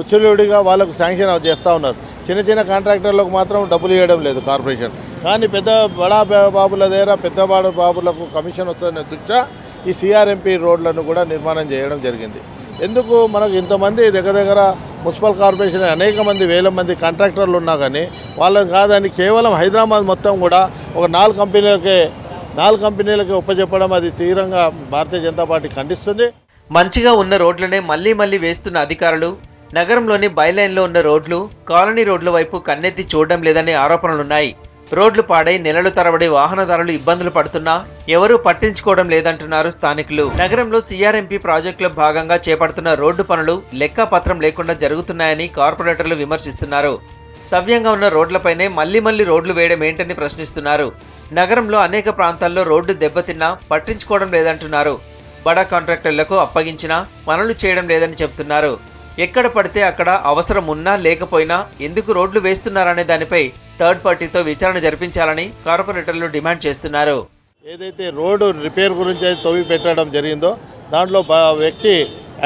ఉచ్చులుడిగా వాళ్ళకు శాంక్షన్ చేస్తూ ఉన్నారు. చిన్న చిన్న కాంట్రాక్టర్లకు మాత్రం డబ్బులు ఇవ్వడం లేదు కార్పొరేషన్. కానీ పెద్ద బడా బాబుల దగ్గర పెద్ద బడా బాబులకు కమిషన్ వస్తున్న దృష్ట్యా ఈ సిఆర్ఎంపీ రోడ్లను కూడా నిర్మాణం చేయడం జరిగింది. ఎందుకు మనకు ఇంతమంది దగ్గర దగ్గర మున్సిపల్ కార్పొరేషన్ అనేక మంది వేల మంది కాంట్రాక్టర్లు ఉన్నా కానీ వాళ్ళని కాదని కేవలం హైదరాబాద్ మొత్తం కూడా ఒక నాలుగు కంపెనీలకే నాలుగు కంపెనీలకే ఒప్పజెప్పడం అది తీవ్రంగా భారతీయ జనతా పార్టీ ఖండిస్తుంది. మంచిగా ఉన్న రోడ్లనే మళ్లీ మళ్లీ వేస్తున్న అధికారులు నగరంలోని బైలైన్లో ఉన్న రోడ్లు, కాలనీ రోడ్ల వైపు కన్నెత్తి చూడడం లేదనే ఆరోపణలున్నాయి. రోడ్లు పాడై నెలలు తరబడి వాహనదారులు ఇబ్బందులు పడుతున్నా ఎవరూ పట్టించుకోవడం లేదంటున్నారు స్థానికులు. నగరంలో సిఆర్ఎంపీ ప్రాజెక్టులో భాగంగా చేపడుతున్న రోడ్డు పనులు లెక్కాపత్రం లేకుండా జరుగుతున్నాయని కార్పొరేటర్లు విమర్శిస్తున్నారు. సవ్యంగా ఉన్న రోడ్లపైనే మళ్లీ మళ్లీ రోడ్లు వేయడం ఏంటని ప్రశ్నిస్తున్నారు. నగరంలో అనేక ప్రాంతాల్లో రోడ్డు దెబ్బతిన్నా పట్టించుకోవడం లేదంటున్నారు. బడా కాంట్రాక్టర్లకు అప్పగించినా పనులు చేయడం లేదని చెబుతున్నారు. ఎక్కడ పడితే అక్కడ అవసరం ఉన్నా లేకపోయినా ఎందుకు రోడ్లు వేస్తున్నారనే దానిపై థర్డ్ పార్టీతో విచారణ జరిపించాలని కార్పొరేటర్లు డిమాండ్ చేస్తున్నారు. ఏదైతే రోడ్డు రిపేర్ గురించి తవ్వి పెట్టడం జరిగిందో దాంట్లో వ్యక్తి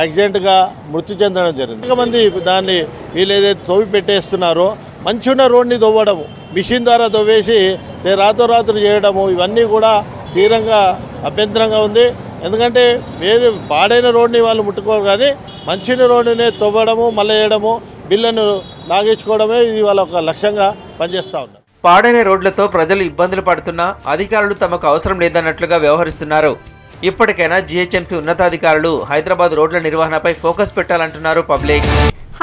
యాక్సిడెంట్గా మృతి చెందడం జరిగింది. కొంతమంది దాన్ని వీళ్ళు ఏదైతే తవ్వి పెట్టేస్తున్నారో మంచి ఉన్న రోడ్ని తవ్వడము, మిషన్ ద్వారా తవ్వేసి రాత్రోరాత్రులు చేయడము, ఇవన్నీ కూడా తీవ్రంగా అభ్యంతరంగా ఉంది. ఎందుకంటే వేరే పాడైన రోడ్ని వాళ్ళు ముట్టుకోరు కానీ మంచి రోడ్డునే తవ్వడము, మళ్ళీ వేయడము, బిల్లును లాగించుకోవడమే ఇది వాళ్ళ ఒక లక్ష్యంగా పనిచేస్తూ ఉన్నారు. పాడైన రోడ్లతో ప్రజలు ఇబ్బందులు పడుతున్నా అధికారులు తమకు అవసరం లేదన్నట్లుగా వ్యవహరిస్తున్నారు. ఇప్పటికైనా జీహెచ్ఎంసీ ఉన్నతాధికారులు హైదరాబాద్ రోడ్ల నిర్వహణపై ఫోకస్ పెట్టాలంటున్నారు పబ్లిక్.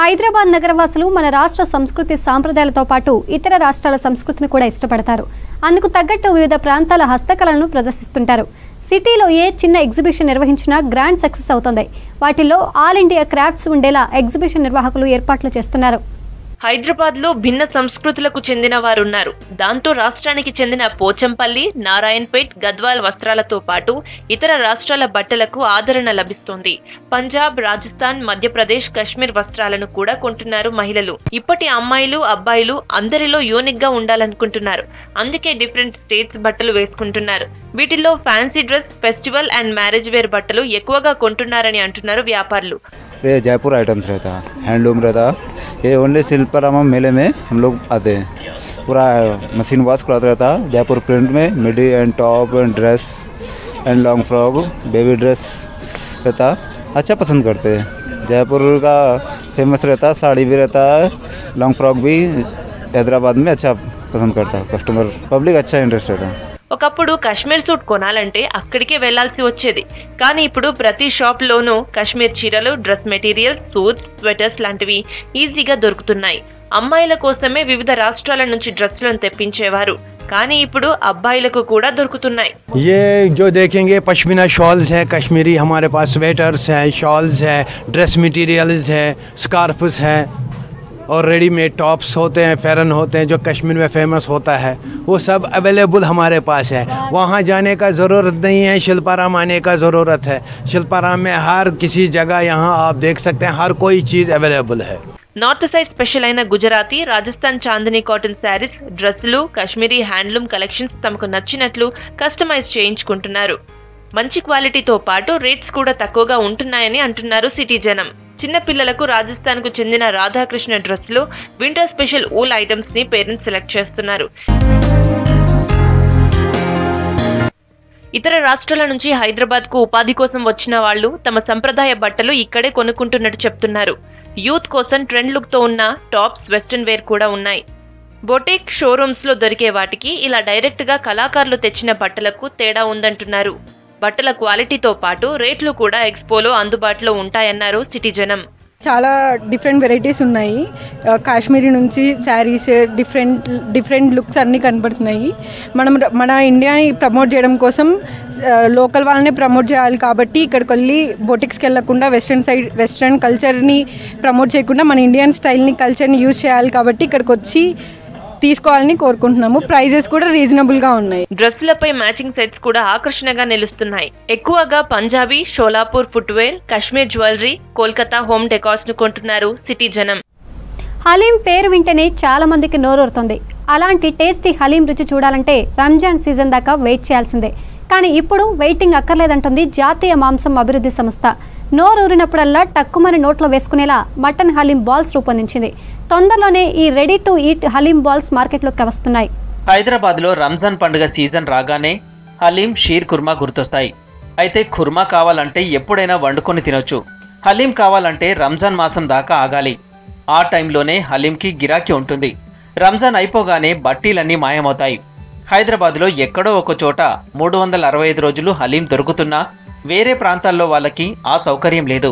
హైదరాబాద్ నగరవాసులు మన రాష్ట్ర సంస్కృతి సాంప్రదాయాలతో పాటు ఇతర రాష్ట్రాల సంస్కృతిని కూడా ఇష్టపడతారు. అందుకు తగ్గట్టు వివిధ ప్రాంతాల హస్తకళలను ప్రదర్శిస్తుంటారు. సిటీలో ఏ చిన్న ఎగ్జిబిషన్ నిర్వహించినా గ్రాండ్ సక్సెస్ అవుతుంది. వాటిలో ఆల్ ఇండియా క్రాఫ్ట్స్ ఉండేలా ఎగ్జిబిషన్ నిర్వాహకులు ఏర్పాట్లు చేస్తున్నారు. హైదరాబాద్ లో భిన్న సంస్కృతులకు చెందిన వారున్నారు. దాంతో రాష్ట్రానికి చెందిన పోచంపల్లి, నారాయణ్ పిట్, గద్వాల్ వస్త్రాలతో పాటు ఇతర రాష్ట్రాల బట్టలకు ఆదరణ లభిస్తోంది. పంజాబ్, రాజస్థాన్, మధ్యప్రదేశ్, కశ్మీర్ వస్త్రాలను కూడా కొంటున్నారు మహిళలు. ఇప్పటి అమ్మాయిలు, అబ్బాయిలు అందరిలో యూనిక్ గా ఉండాలనుకుంటున్నారు. అందుకే డిఫరెంట్ స్టేట్స్ బట్టలు వేసుకుంటున్నారు. వీటిల్లో fancy dress, festival and marriage wear బట్టలు ఎక్కువగా కొంటున్నారని అంటున్నారు వ్యాపారులు. ये जयपुर आइटम्स रहता, हैंडलूम रहता, ये ओनली शिल्पारामा मेले में हम लोग आते हैं. पूरा मशीन वॉश कराता रहता. जयपुर प्रिंट में midi and top and dress and long frock, baby dress रहता. अच्छा पसंद करते हैं. जयपुर का फेमस रहता, साड़ी भी रहता है, लॉन्ग फ्रॉक भी हैदराबाद में अच्छा पसंद करता है कस्टमर, पब्लिक अच्छा इंटरेस्ट रहता है. ఒకప్పుడు కశ్మీర్ సూట్ కొనాలంటే అక్కడికే వెళ్లాల్సి వచ్చేది. కానీ ఇప్పుడు ప్రతి షాప్లోనూ కశ్మీర్ చీరలు, డ్రెస్ మెటీరియల్స్, సూట్స్, స్వెటర్స్ లాంటివి ఈజీగా దొరుకుతున్నాయి. అమ్మాయిల కోసమే వివిధ రాష్ట్రాల నుంచి డ్రెస్సులను తెప్పించేవారు. కానీ ఇప్పుడు అబ్బాయిలకు కూడా దొరుకుతున్నాయి. ఏ జో దేఖేంగే పష్మీనా షాల్స్ హై కశ్మీరీ, హమారే పాస్ స్వెటర్స్ హై, షాల్స్ హై, డ్రెస్ మెటీరియల్స్ హై, స్కార్ఫ్స్ హై, और रेडीमेड टॉप्स होते हैं, फैरन होते हैं जो कश्मीर में फेमस होता है, वो सब अवेलेबल हमारे पास है. वहाँ जाने का ज़रूरत नहीं है, शिल्पाराम आने का ज़रूरत है. शिल्पाराम में हर किसी जगह यहाँ आप देख सकते हैं, हर कोई चीज़ अवेलेबल है. నార్త్ సైడ్ స్పెషల్ అయిన గుజరాతీ, రాజస్థాన్ చాందనీ కాటన్ శారీస్, డ్రెస్సులు, కాశ్మీరీ హ్యాండ్లూమ్ కలెక్షన్స్ తమకు నచ్చినట్లు కస్టమైజ్ చేయించుకుంటున్నారు. మంచి క్వాలిటీతో పాటు రేట్స్ కూడా తక్కువగా ఉంటున్నాయని అంటున్నారు సిటీ జనం. చిన్నపిల్లలకు రాజస్థాన్కు చెందిన రాధాకృష్ణ డ్రెస్సులు, వింటర్ స్పెషల్ ఊల్ ఐటమ్స్ ని పేరెంట్స్ సెలెక్ట్ చేస్తున్నారు. ఇతర రాష్ట్రాల నుంచి హైదరాబాద్కు ఉపాధి కోసం వచ్చిన వాళ్లు తమ సంప్రదాయ బట్టలు ఇక్కడే కొనుక్కుంటున్నట్టు చెప్తున్నారు. యూత్ కోసం ట్రెండ్ లుక్తో ఉన్న టాప్స్, వెస్టర్న్ వేర్ కూడా ఉన్నాయి. బొటేక్ షోరూమ్స్లో దొరికే వాటికి ఇలా డైరెక్ట్గా కళాకారులు తెచ్చిన బట్టలకు తేడా ఉందంటున్నారు. బట్టల క్వాలిటీతో పాటు రేట్లు కూడా ఎక్స్పోలో అందుబాటులో ఉంటాయన్నారు సిటీ జనం. చాలా డిఫరెంట్ వెరైటీస్ ఉన్నాయి. కాశ్మీరీ నుంచి శారీస్, డిఫరెంట్ డిఫరెంట్ లుక్స్ అన్నీ కనబడుతున్నాయి. మనం మన ఇండియాని ప్రమోట్ చేయడం కోసం లోకల్ వాళ్ళనే ప్రమోట్ చేయాలి కాబట్టి ఇక్కడికి వెళ్ళి బొటిక్స్కి వెళ్ళకుండా వెస్ట్రన్ సైడ్ వెస్ట్రన్ కల్చర్ని ప్రమోట్ చేయకుండా మన ఇండియన్ స్టైల్ని, కల్చర్ని యూజ్ చేయాలి కాబట్టి ఇక్కడికి వచ్చి తీసుకోవాలని కోరుకుంటున్నాము. ప్రైజెస్ కూడా రీజనబుల్గా ఉన్నాయి. డ్రెస్సులపై మ్యాచింగ్ సెట్స్ కూడా ఆకర్షణగా నిలుస్తున్నాయి. ఎక్కువగా Punjabi, Sholapur footwear, Kashmir jewellery, Kolkata home decors ను కొంటున్నారు సిటీ జనం. హలీం పేరు వింటేనే చాలా మందికి నోరూరుతుంది. అలాంటి టేస్టీ హలీం రుచి చూడాలంటే రంజాన్ సీజన్ దాకా వెయిట్ చేయాల్సిందే. కానీ ఇప్పుడు వెయిటింగ్ అక్కర్లేదంటుంది జాతీయ మాంసం అభివృద్ధి సంస్థ. నోరూరినప్పుడల్లా టక్కుమని నోట్లో వేసుకునేలా మటన్ హలీం బాల్స్ రూపొందించింది. తొందరలోనే ఈ ready to eat haleem balls మార్కెట్లోకి వస్తున్నాయి. హైదరాబాద్లో రంజాన్ పండుగ సీజన్ రాగానే హలీం, షీర్ కుర్మా గుర్తొస్తాయి. అయితే కుర్మా కావాలంటే ఎప్పుడైనా వండుకొని తినొచ్చు. హలీం కావాలంటే రంజాన్ మాసం దాకా ఆగాలి. ఆ టైంలోనే హలీంకి గిరాకీ ఉంటుంది. రంజాన్ అయిపోగానే బట్టీలన్నీ మాయమవుతాయి. హైదరాబాద్లో ఎక్కడో ఒక చోట మూడు వందల అరవై ఐదు రోజులు హలీం దొరుకుతున్నా వేరే ప్రాంతాల్లో వాళ్ళకి ఆ సౌకర్యం లేదు.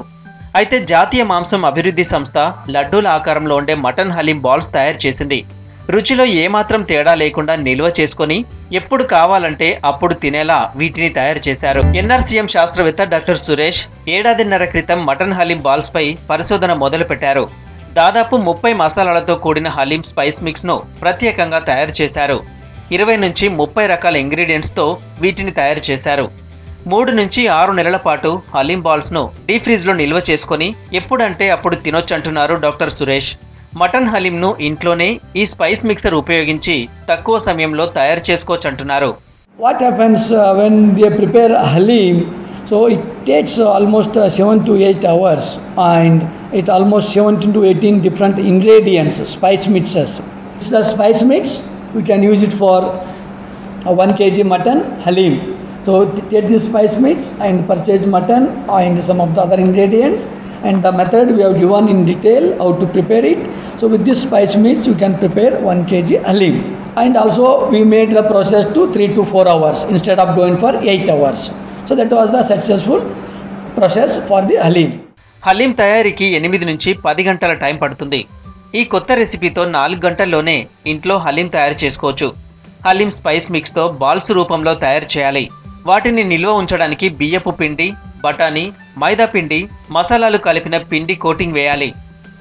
అయితే జాతీయ మాంసం అభివృద్ధి సంస్థ లడ్డూల ఆకారంలో ఉండే మటన్ హలీం బాల్స్ తయారు చేసింది. రుచిలో ఏమాత్రం తేడా లేకుండా నిల్వ చేసుకుని ఎప్పుడు కావాలంటే అప్పుడు తినేలా వీటిని తయారు చేశారు. ఎన్ఆర్సీఎం శాస్త్రవేత్త డాక్టర్ సురేష్ ఏడాదిన్నర క్రితం మటన్ హలీం బాల్స్ పై పరిశోధన మొదలు పెట్టారు. దాదాపు ముప్పై మసాలాలతో కూడిన హలీం స్పైస్ మిక్స్ ను ప్రత్యేకంగా తయారు చేశారు. ఇరవై నుంచి ముప్పై రకాల ఇంగ్రీడియంట్స్తో వీటిని తయారు చేశారు. మూడు నుంచి ఆరు నెలల పాటు హలీం బాల్స్ను డీప్ ఫ్రీజ్లో నిల్వ చేసుకుని ఎప్పుడంటే అప్పుడు తినొచ్చంటున్నారు డాక్టర్ సురేష్. మటన్ హలీంను ఇంట్లోనే ఈ స్పైస్ మిక్సర్ ఉపయోగించి తక్కువ సమయంలో తయారు చేసుకోవచ్చంటున్నారు. What happens when they prepare haleem, so it takes almost seven to eight hours and it almost seventeen to eighteen different ingredients, spice mixers. It's the spice mix. We can use it for one kilogram mutton halim. So take this spice mix and purchase mutton and some of the other ingredients, and the method we have given in detail how to prepare it. So with this spice mix you can prepare one kilogram halim, and also we made the process to three to four hours instead of going for eight hours. So that was the successful process for the halim. Halim tayariki eight nunchi ten గంటల time పడుతుంది. ఈ కొత్త రెసిపీతో నాలుగు గంటల్లోనే ఇంట్లో హలీం తయారు చేసుకోవచ్చు. హలీం స్పైస్ మిక్స్తో బాల్స్ రూపంలో తయారు చేయాలి. వాటిని నిల్వ ఉంచడానికి బియ్యపు పిండి, బఠానీ, మైదా పిండి, మసాలాలు కలిపిన పిండి కోటింగ్ వేయాలి.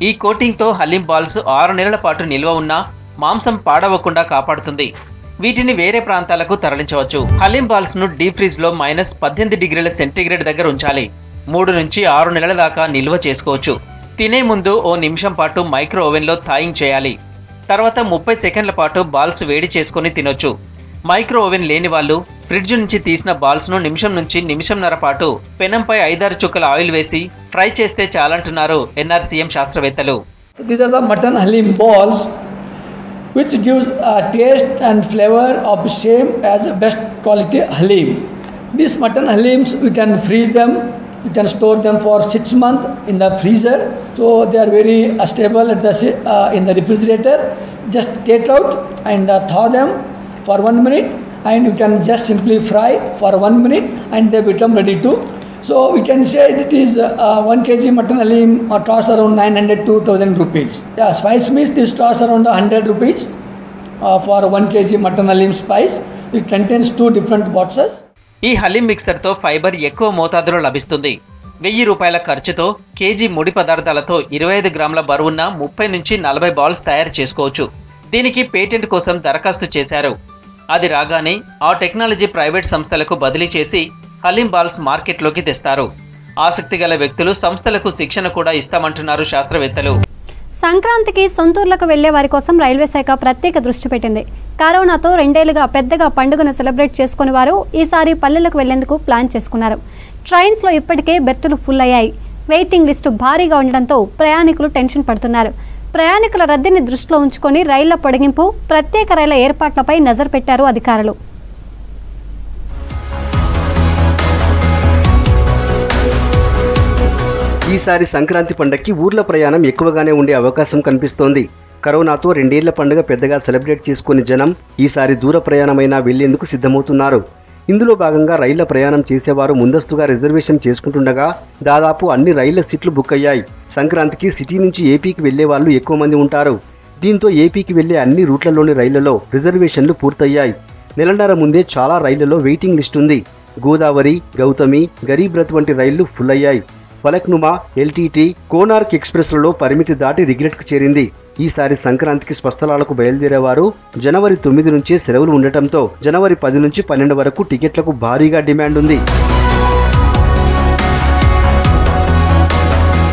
ఈ కోటింగ్తో హలీం బాల్స్ ఆరు నెలల పాటు నిల్వ ఉన్నా మాంసం పాడవకుండా కాపాడుతుంది. వీటిని వేరే ప్రాంతాలకు తరలించవచ్చు. హలీం బాల్స్ను డీప్ ఫ్రీజ్లో మైనస్ పద్దెనిమిది డిగ్రీల సెంటీగ్రేడ్ దగ్గర ఉంచాలి. మూడు నుంచి ఆరు నెలల దాకా నిల్వ చేసుకోవచ్చు. తినే ముందు ఓ నిమిషం పాటు మైక్రో ఓవెన్లో థాయింగ్ చేయాలి. తర్వాత ముప్పై సెకండ్ల పాటు బాల్స్ వేడి చేసుకొని తినొచ్చు. మైక్రో ఓవెన్ లేని వాళ్ళు ఫ్రిడ్జ్ నుంచి తీసిన బాల్స్ను నిమిషం నుంచి నిమిషంన్నర పాటు పెనంపై ఐదారు చుక్కల ఆయిల్ వేసి ఫ్రై చేస్తే చాలంటున్నారు ఎన్ఆర్సీఎం శాస్త్రవేత్తలు. These are the mutton halim balls which gives a taste and flavor of same as best quality halim. These mutton halims we can freeze them. You can store them for six months in the freezer, so they are very uh, stable at the uh, in the refrigerator. Just take out and uh, thaw them for one minute, and you can just simply fry for one minute, and they become ready to. So we can say it is uh, one kg mutton halim uh, cost around nine hundred to thousand rupees. Yeah, spice mix this cost around hundred rupees uh, for one kg mutton halim spice. It contains two different boxes. ఈ haleem మిక్సర్తో fibre ఎక్కువ మోతాదులో లభిస్తుంది. వెయ్యి రూపాయల ఖర్చుతో KG ముడి పదార్థాలతో ఇరవై ఐదు గ్రాముల బరువున్న ముప్పై నుంచి నలభై బాల్స్ తయారు చేసుకోవచ్చు. దీనికి పేటెంట్ కోసం దరఖాస్తు చేశారు. అది రాగానే ఆ టెక్నాలజీ ప్రైవేట్ సంస్థలకు బదిలీ చేసి హలీం బాల్స్ మార్కెట్లోకి తెస్తారు. ఆసక్తి గల వ్యక్తులు సంస్థలకు శిక్షణ కూడా ఇస్తామంటున్నారు శాస్త్రవేత్తలు. సంక్రాంతికి సొంతూర్లకు వెళ్లే వారి కోసం రైల్వే శాఖ ప్రత్యేక దృష్టి పెట్టింది. కరోనాతో రెండేళ్లుగా పెద్దగా పండుగను సెలబ్రేట్ చేసుకునే వారు ఈసారి పల్లెలకు వెళ్లేందుకు ప్లాన్ చేసుకున్నారు. ట్రైన్స్ లో ఇప్పటికే బెర్తులు ఫుల్ అయ్యాయి. వెయిటింగ్ లిస్టు భారీగా ఉండడంతో ప్రయాణికులు టెన్షన్ పడుతున్నారు. ప్రయాణికుల రద్దీని దృష్టిలో ఉంచుకొని రైళ్ల పొడిగింపు, ప్రత్యేక రైళ్ల ఏర్పాట్లపై నజర్ పెట్టారు అధికారులు. ఈసారి సంక్రాంతి పండగకి ఊర్ల ప్రయాణం ఎక్కువగానే ఉండే అవకాశం కనిపిస్తోంది. కరోనాతో రెండేళ్ల పండుగ పెద్దగా సెలబ్రేట్ చేసుకుని జనం ఈసారి దూర ప్రయాణమైనా వెళ్లేందుకు సిద్ధమవుతున్నారు. ఇందులో భాగంగా రైళ్ల ప్రయాణం చేసేవారు ముందస్తుగా రిజర్వేషన్ చేసుకుంటుండగా దాదాపు అన్ని రైళ్ల సీట్లు బుక్ అయ్యాయి. సంక్రాంతికి సిటీ నుంచి ఏపీకి వెళ్లే వాళ్ళు ఎక్కువ మంది ఉంటారు. దీంతో ఏపీకి వెళ్లే అన్ని రూట్లలోని రైళ్లలో రిజర్వేషన్లు పూర్తయ్యాయి. నెలన్నర ముందే చాలా రైళ్లలో వెయిటింగ్ లిస్ట్ ఉంది. గోదావరి, గౌతమి, గరీబ్ రథ్ వంటి రైళ్లు ఫుల్ అయ్యాయి. ఫలక్నుమా, ఎల్టీటీ, కోనార్క్ ఎక్స్ప్రెస్లలో పరిమితి దాటి రిగ్రెట్కు చేరింది. ఈసారి సంక్రాంతికి స్వస్థలాలకు బయలుదేరేవారు జనవరి తొమ్మిది నుంచే సెలవులు ఉండటంతో జనవరి పది నుంచి పన్నెండు వరకు టికెట్లకు భారీగా డిమాండ్ ఉంది.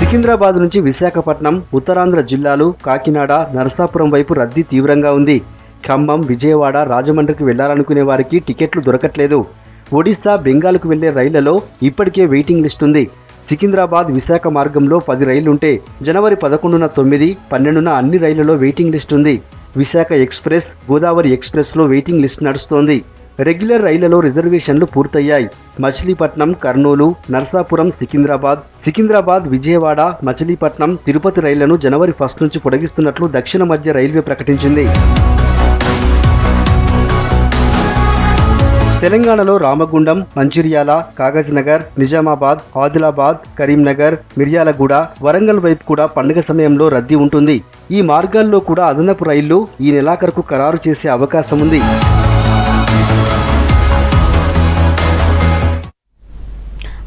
సికింద్రాబాద్ నుంచి విశాఖపట్నం, ఉత్తరాంధ్ర జిల్లాలు, కాకినాడ, నరసాపురం వైపు రద్దీ తీవ్రంగా ఉంది. ఖమ్మం, విజయవాడ, రాజమండ్రికి వెళ్లాలనుకునే వారికి టికెట్లు దొరకట్లేదు. ఒడిశా, బెంగాల్కు వెళ్లే రైళ్లలో ఇప్పటికే వెయిటింగ్ లిస్ట్ ఉంది. సికింద్రాబాద్ విశాఖ మార్గంలో పది రైళ్లుంటే జనవరి పదకొండున తొమ్మిది, పన్నెండున అన్ని రైళ్లలో వెయిటింగ్ లిస్ట్ ఉంది. విశాఖ ఎక్స్ప్రెస్, గోదావరి ఎక్స్ప్రెస్లో వెయిటింగ్ లిస్ట్ నడుస్తోంది. రెగ్యులర్ రైళ్లలో రిజర్వేషన్లు పూర్తయ్యాయి. మచిలీపట్నం, కర్నూలు, నర్సాపురం, సికింద్రాబాద్, సికింద్రాబాద్, విజయవాడ, మచిలీపట్నం, తిరుపతి రైళ్లను జనవరి ఫస్ట్ నుంచి పొడిగిస్తున్నట్లు దక్షిణ మధ్య రైల్వే ప్రకటించింది. తెలంగాణలో రామగుండం, మంచిర్యాల, కాగజ్నగర్, నిజామాబాద్, ఆదిలాబాద్, కరీంనగర్, మిర్యాలగూడ, వరంగల్ వైపు కూడా పండుగ సమయంలో రద్దీ ఉంటుంది. ఈ మార్గాల్లో కూడా అదనపు రైళ్లు ఈ నెలాఖరుకు ఖరారు చేసే అవకాశం ఉంది.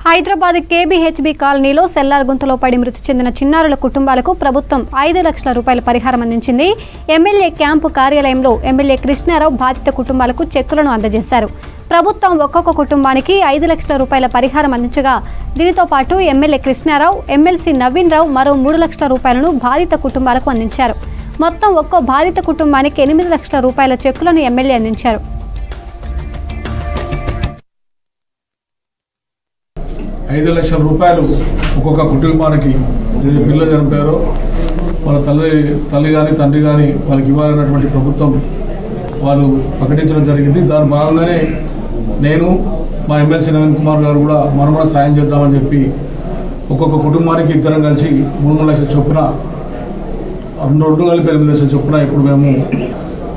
హైదరాబాద్ కేబీహెచ్బీ కాలనీలో సెల్లార్ గుంతలో పడి మృతి చెందిన చిన్నారుల కుటుంబాలకు ప్రభుత్వం ఐదు లక్షల రూపాయల పరిహారం అందించింది. ఎమ్మెల్యే క్యాంపు కార్యాలయంలో ఎమ్మెల్యే కృష్ణారావు బాధిత కుటుంబాలకు చెక్కులను అందజేశారు. ప్రభుత్వం ఒక్కొక్క కుటుంబానికి ఐదు లక్షల రూపాయల పరిహారం అందించగా దీనితో పాటు ఎమ్మెల్యే కృష్ణారావు, ఎమ్మెల్సీ నవీన్ రావు మరో మూడు లక్షల రూపాయలను బాధిత కుటుంబాలకు అందించారు. మొత్తం ఒక్కో బాధిత కుటుంబానికి ఎనిమిది లక్షల రూపాయల చెక్కులను ఎమ్మెల్యే అందించారు. ఐదు లక్షల రూపాయలు ఒక్కొక్క కుటుంబానికి పిల్లలు చనిపోయారో వాళ్ళ తల్లి తల్లి కానీ తండ్రి కానీ వాళ్ళకి ఇవ్వాలన్నటువంటి ప్రభుత్వం వాళ్ళు ప్రకటించడం జరిగింది. దాని భాగంగానే నేను మా ఎమ్మెల్సీ నవీన్ కుమార్ గారు కూడా మనం కూడా సాయం చేద్దామని చెప్పి ఒక్కొక్క కుటుంబానికి ఇద్దరం కలిసి మూడు మూడు లక్షల చొప్పున రెండు రెండు కలిపి ఎనిమిది లక్షల చొప్పున ఇప్పుడు మేము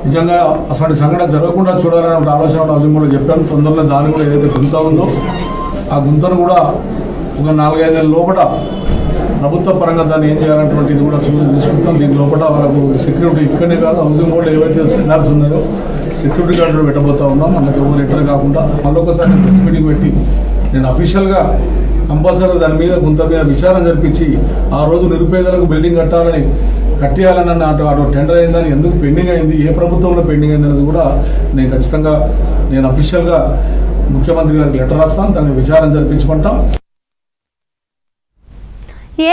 నిజంగా అసలు సంఘటన జరగకుండా చూడాలనే ఆలోచన అవసరం కూడా చెప్పాను. తొందరలో దాన్ని కూడా ఏదైతే గుంత ఉందో ఆ గుంతను కూడా ఒక నాలుగైదేళ్ళ లోపల ప్రభుత్వ పరంగా దాన్ని ఏం చేయాలనేటువంటిది కూడా చూసి తీసుకుంటాం. దీని లోపల వాళ్ళకు సెక్యూరిటీ ఇక్కడనే కాదు హౌసింగ్ బోర్డు ఏవైతే సెల్లార్స్ ఉన్నాయో సెక్యూరిటీ గార్డులు పెట్టబోతా ఉన్నాం. మనకు ఎవరు రిటర్ కాకుండా మళ్ళొకసారి ప్రెస్ మీటింగ్ పెట్టి నేను అఫీషియల్గా కంపల్సరీ దాని మీద గుంత మీద విచారణ జరిపించి ఆ రోజు నిరుపేదలకు బిల్డింగ్ కట్టాలని కట్టేయాలని అటు అటు టెండర్ అయిందని ఎందుకు పెండింగ్ అయింది, ఏ ప్రభుత్వంలో పెండింగ్ అయింది అనేది కూడా నేను ఖచ్చితంగా నేను అఫీషియల్గా ముఖ్యమంత్రి గారికి లెటర్ రాస్తాం. దాన్ని విచారణ జరిపించుకుంటాం.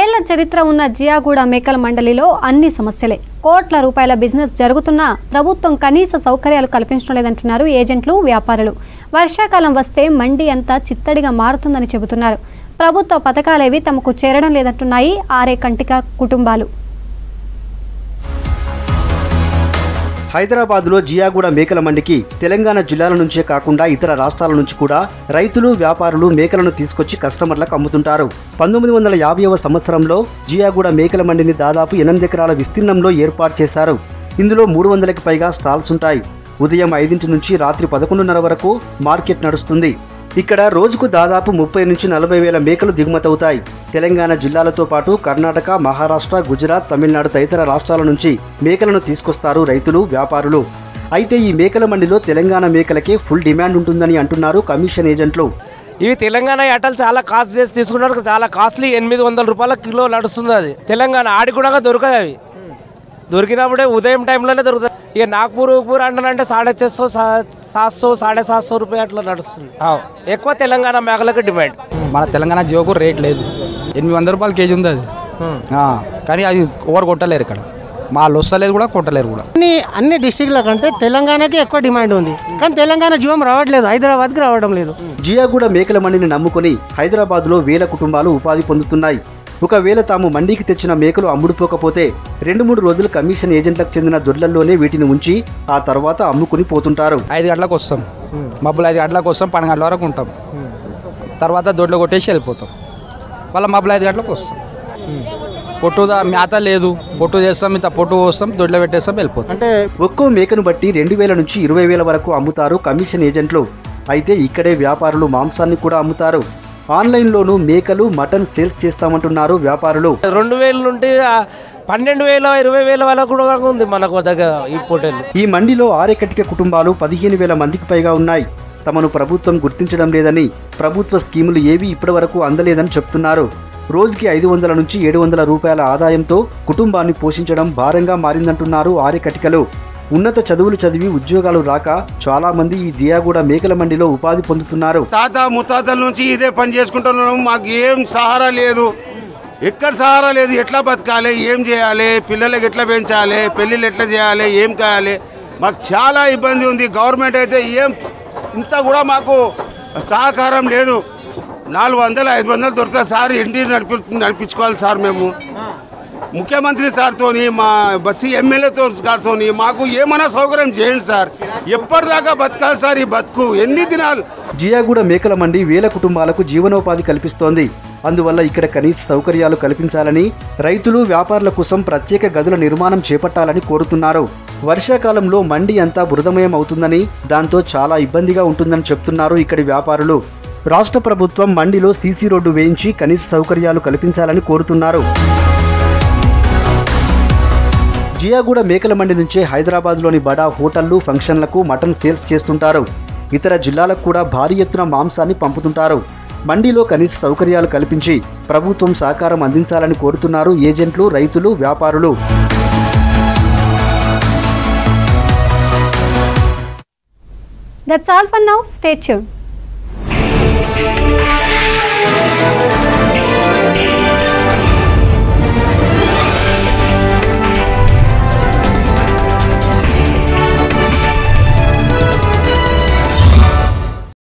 ఏళ్ల చరిత్ర ఉన్న జియాగూడ మేకల మండలిలో అన్ని సమస్యలే. కోట్ల రూపాయల బిజినెస్ జరుగుతున్నా ప్రభుత్వం కనీస సౌకర్యాలు కల్పించడం లేదంటున్నారు ఏజెంట్లు, వ్యాపారులు. వర్షాకాలం వస్తే మండి అంతా చిత్తడిగా మారుతుందని చెబుతున్నారు. ప్రభుత్వ పథకాలేవి తమకు చేరడం లేదంటున్నాయి ఆరే కంటిక కుటుంబాలు. హైదరాబాద్లో జియాగూడ మేకల మండికి తెలంగాణ జిల్లాల నుంచే కాకుండా ఇతర రాష్ట్రాల నుంచి కూడా రైతులు, వ్యాపారులు మేకలను తీసుకొచ్చి కస్టమర్లకు అమ్ముతుంటారు. పంతొమ్మిది వందల యాభైవ సంవత్సరంలో జియాగూడ మేకల మండిని దాదాపు ఎనిమిది ఎకరాల విస్తీర్ణంలో ఏర్పాటు చేశారు. ఇందులో మూడు వందలకు పైగా స్టాల్స్ ఉంటాయి. ఉదయం ఐదింటి నుంచి రాత్రి పదకొండున్నర వరకు మార్కెట్ నడుస్తుంది. ఇక్కడ రోజుకు దాదాపు ముప్పై నుంచి నలభై వేల మేకలు దిగుమతవుతాయి. తెలంగాణ జిల్లాలతో పాటు కర్ణాటక, మహారాష్ట్ర, గుజరాత్, తమిళనాడు తదితర రాష్ట్రాల నుంచి మేకలను తీసుకొస్తారు రైతులు, వ్యాపారులు. అయితే ఈ మేకల మండిలో తెలంగాణ మేకలకే ఫుల్ డిమాండ్ ఉంటుందని అంటున్నారు కమిషన్ ఏజెంట్లు. ఇవి తెలంగాణ అటలు చాలా కాస్ట్ చేసి తీసుకున్నారు. చాలా కాస్ట్లీ, ఎనిమిది వందల రూపాయల కిలో నడుస్తుంది. అది తెలంగాణ ఆడిగుణంగా దొరకదు. అవి దొరికినప్పుడే ఉదయం టైంలోనే దొరుకుతాయి. ఇక నాగ్పూర్ పూర్ అంటే సాడే చేస్తో సాత్సో సాడే సాత్సో రూపాయ అట్లా నడుస్తుంది. ఎక్కువ తెలంగాణ మేకలకు డిమాండ్. మన తెలంగాణ జీవకు రేట్ లేదు. ఎనిమిది వందల రూపాయలు కేజీ ఉంది. అది కానీ అవి ఎవరు కొట్టలేరు ఇక్కడ, వాళ్ళు వస్తలేదు కూడా కొట్టలేరు కూడా. అన్ని అన్ని డిస్ట్రిక్ట్ల కంటే తెలంగాణకి ఎక్కువ డిమాండ్ ఉంది, కానీ తెలంగాణ జీవం రావట్లేదు, హైదరాబాద్కి రావడం లేదు. జియా కూడా మేకల మండిని నమ్ముకొని హైదరాబాద్లో వేల కుటుంబాలు ఉపాధి పొందుతున్నాయి. ఒకవేళ తాము మండీకి తెచ్చిన మేకలు అమ్ముడుపోకపోతే రెండు మూడు రోజులు కమిషన్ ఏజెంట్లకు చెందిన దొడ్లల్లోనే వీటిని ఉంచి ఆ తర్వాత అమ్ముకుని పోతుంటారు. ఐదు గంటలకు వస్తాం, మబ్బులు ఐదు గంటలకు వస్తాం, పన్నెండు గంటల వరకు ఉంటాం, తర్వాత దొడ్లు కొట్టేసి వెళ్ళిపోతాం. వాళ్ళ మబ్బులు ఐదు గంటలకు వస్తాం, పొట్టు మేత లేదు, పొట్టు చేస్తాం, ఇంత పొట్టు వస్తాం, దొడ్లో పెట్టేస్తాం, వెళ్ళిపోతాం. అంటే ఒక్కో మేకను బట్టి రెండు వేల నుంచి ఇరవై వేల వరకు అమ్ముతారు కమిషన్ ఏజెంట్లు. అయితే ఇక్కడే వ్యాపారులు మాంసాన్ని కూడా అమ్ముతారు. ఆన్లైన్లోనూ మేకలు మటన్ సేల్స్ చేస్తామంటున్నారు వ్యాపారులు. రెండు వేల నుండి పన్నెండు వేల ఇరవై వేల వరకు ఉంది మనకు దగ్గర ఈ పోటీలు. ఈ మండీలో ఆరేకటిక కుటుంబాలు పదిహేను వేల మందికి పైగా ఉన్నాయి. తమను ప్రభుత్వం గుర్తించడం లేదని, ప్రభుత్వ స్కీములు ఏవి ఇప్పటి వరకు అందలేదని చెప్తున్నారు. రోజుకి ఐదు వందల నుంచి ఏడు వందల రూపాయల ఆదాయంతో కుటుంబాన్ని పోషించడం భారంగా మారిందంటున్నారు ఆరేకటికలు. ఉన్నత చదువులు చదివి ఉద్యోగాలు రాక చాలా మంది ఈ జియాగూడ మేకల మండిలో ఉపాధి పొందుతున్నారు. తాత ముత్తాతల నుంచి ఇదే పని చేసుకుంటున్నాం, మాకు ఏం సహారా లేదు, ఎక్కడ సహారా లేదు, ఎట్లా బతకాలి, ఏం చేయాలి, పిల్లలకి ఎట్లా పెంచాలి, పెళ్ళిళ్ళు ఎట్లా చేయాలి, ఏం కాయాలి, మాకు చాలా ఇబ్బంది ఉంది. గవర్నమెంట్ అయితే ఏం ఇంత కూడా మాకు సహకారం లేదు. నాలుగు వందలు ఐదు వందలు దొరుకుతుంది సార్, ఇంటి నడిపి నడిపించుకోవాలి సార్. మేము ముఖ్యమంత్రి సార్తో మా బస్సు ఎమ్మెల్యేతో గారితో మాకు ఏమైనా సౌకర్యం చేయండి సార్, ఎప్పటిదాకా బతకాలి సార్ ఈ బతుకు, ఎన్ని దినాలు. జియాగూడ మేకల మండి వేల కుటుంబాలకు జీవనోపాధి కల్పిస్తోంది. అందువల్ల ఇక్కడ కనీస సౌకర్యాలు కల్పించాలని, రైతులు వ్యాపారుల కోసం ప్రత్యేక గదుల నిర్మాణం చేపట్టాలని కోరుతున్నారు. వర్షాకాలంలో మండి అంతా బురదమయం అవుతుందని, దాంతో చాలా ఇబ్బందిగా ఉంటుందని చెప్తున్నారు ఇక్కడి వ్యాపారులు. రాష్ట్ర ప్రభుత్వం మండిలో సీసీ రోడ్డు వేయించి కనీస సౌకర్యాలు కల్పించాలని కోరుతున్నారు. జియాగూడ మేకల మండి నుంచే హైదరాబాద్లోని బడా హోటళ్లు, ఫంక్షన్లకు మటన్ సేల్స్ చేస్తుంటారు. ఇతర జిల్లాలకు కూడా భారీ ఎత్తున మాంసాన్ని పంపుతుంటారు. మండీలో కనీస సౌకర్యాలు కల్పించి ప్రభుత్వం సహకారం అందించాలని కోరుతున్నారు ఏజెంట్లు, రైతులు, వ్యాపారులు. That's all for now. Stay tuned.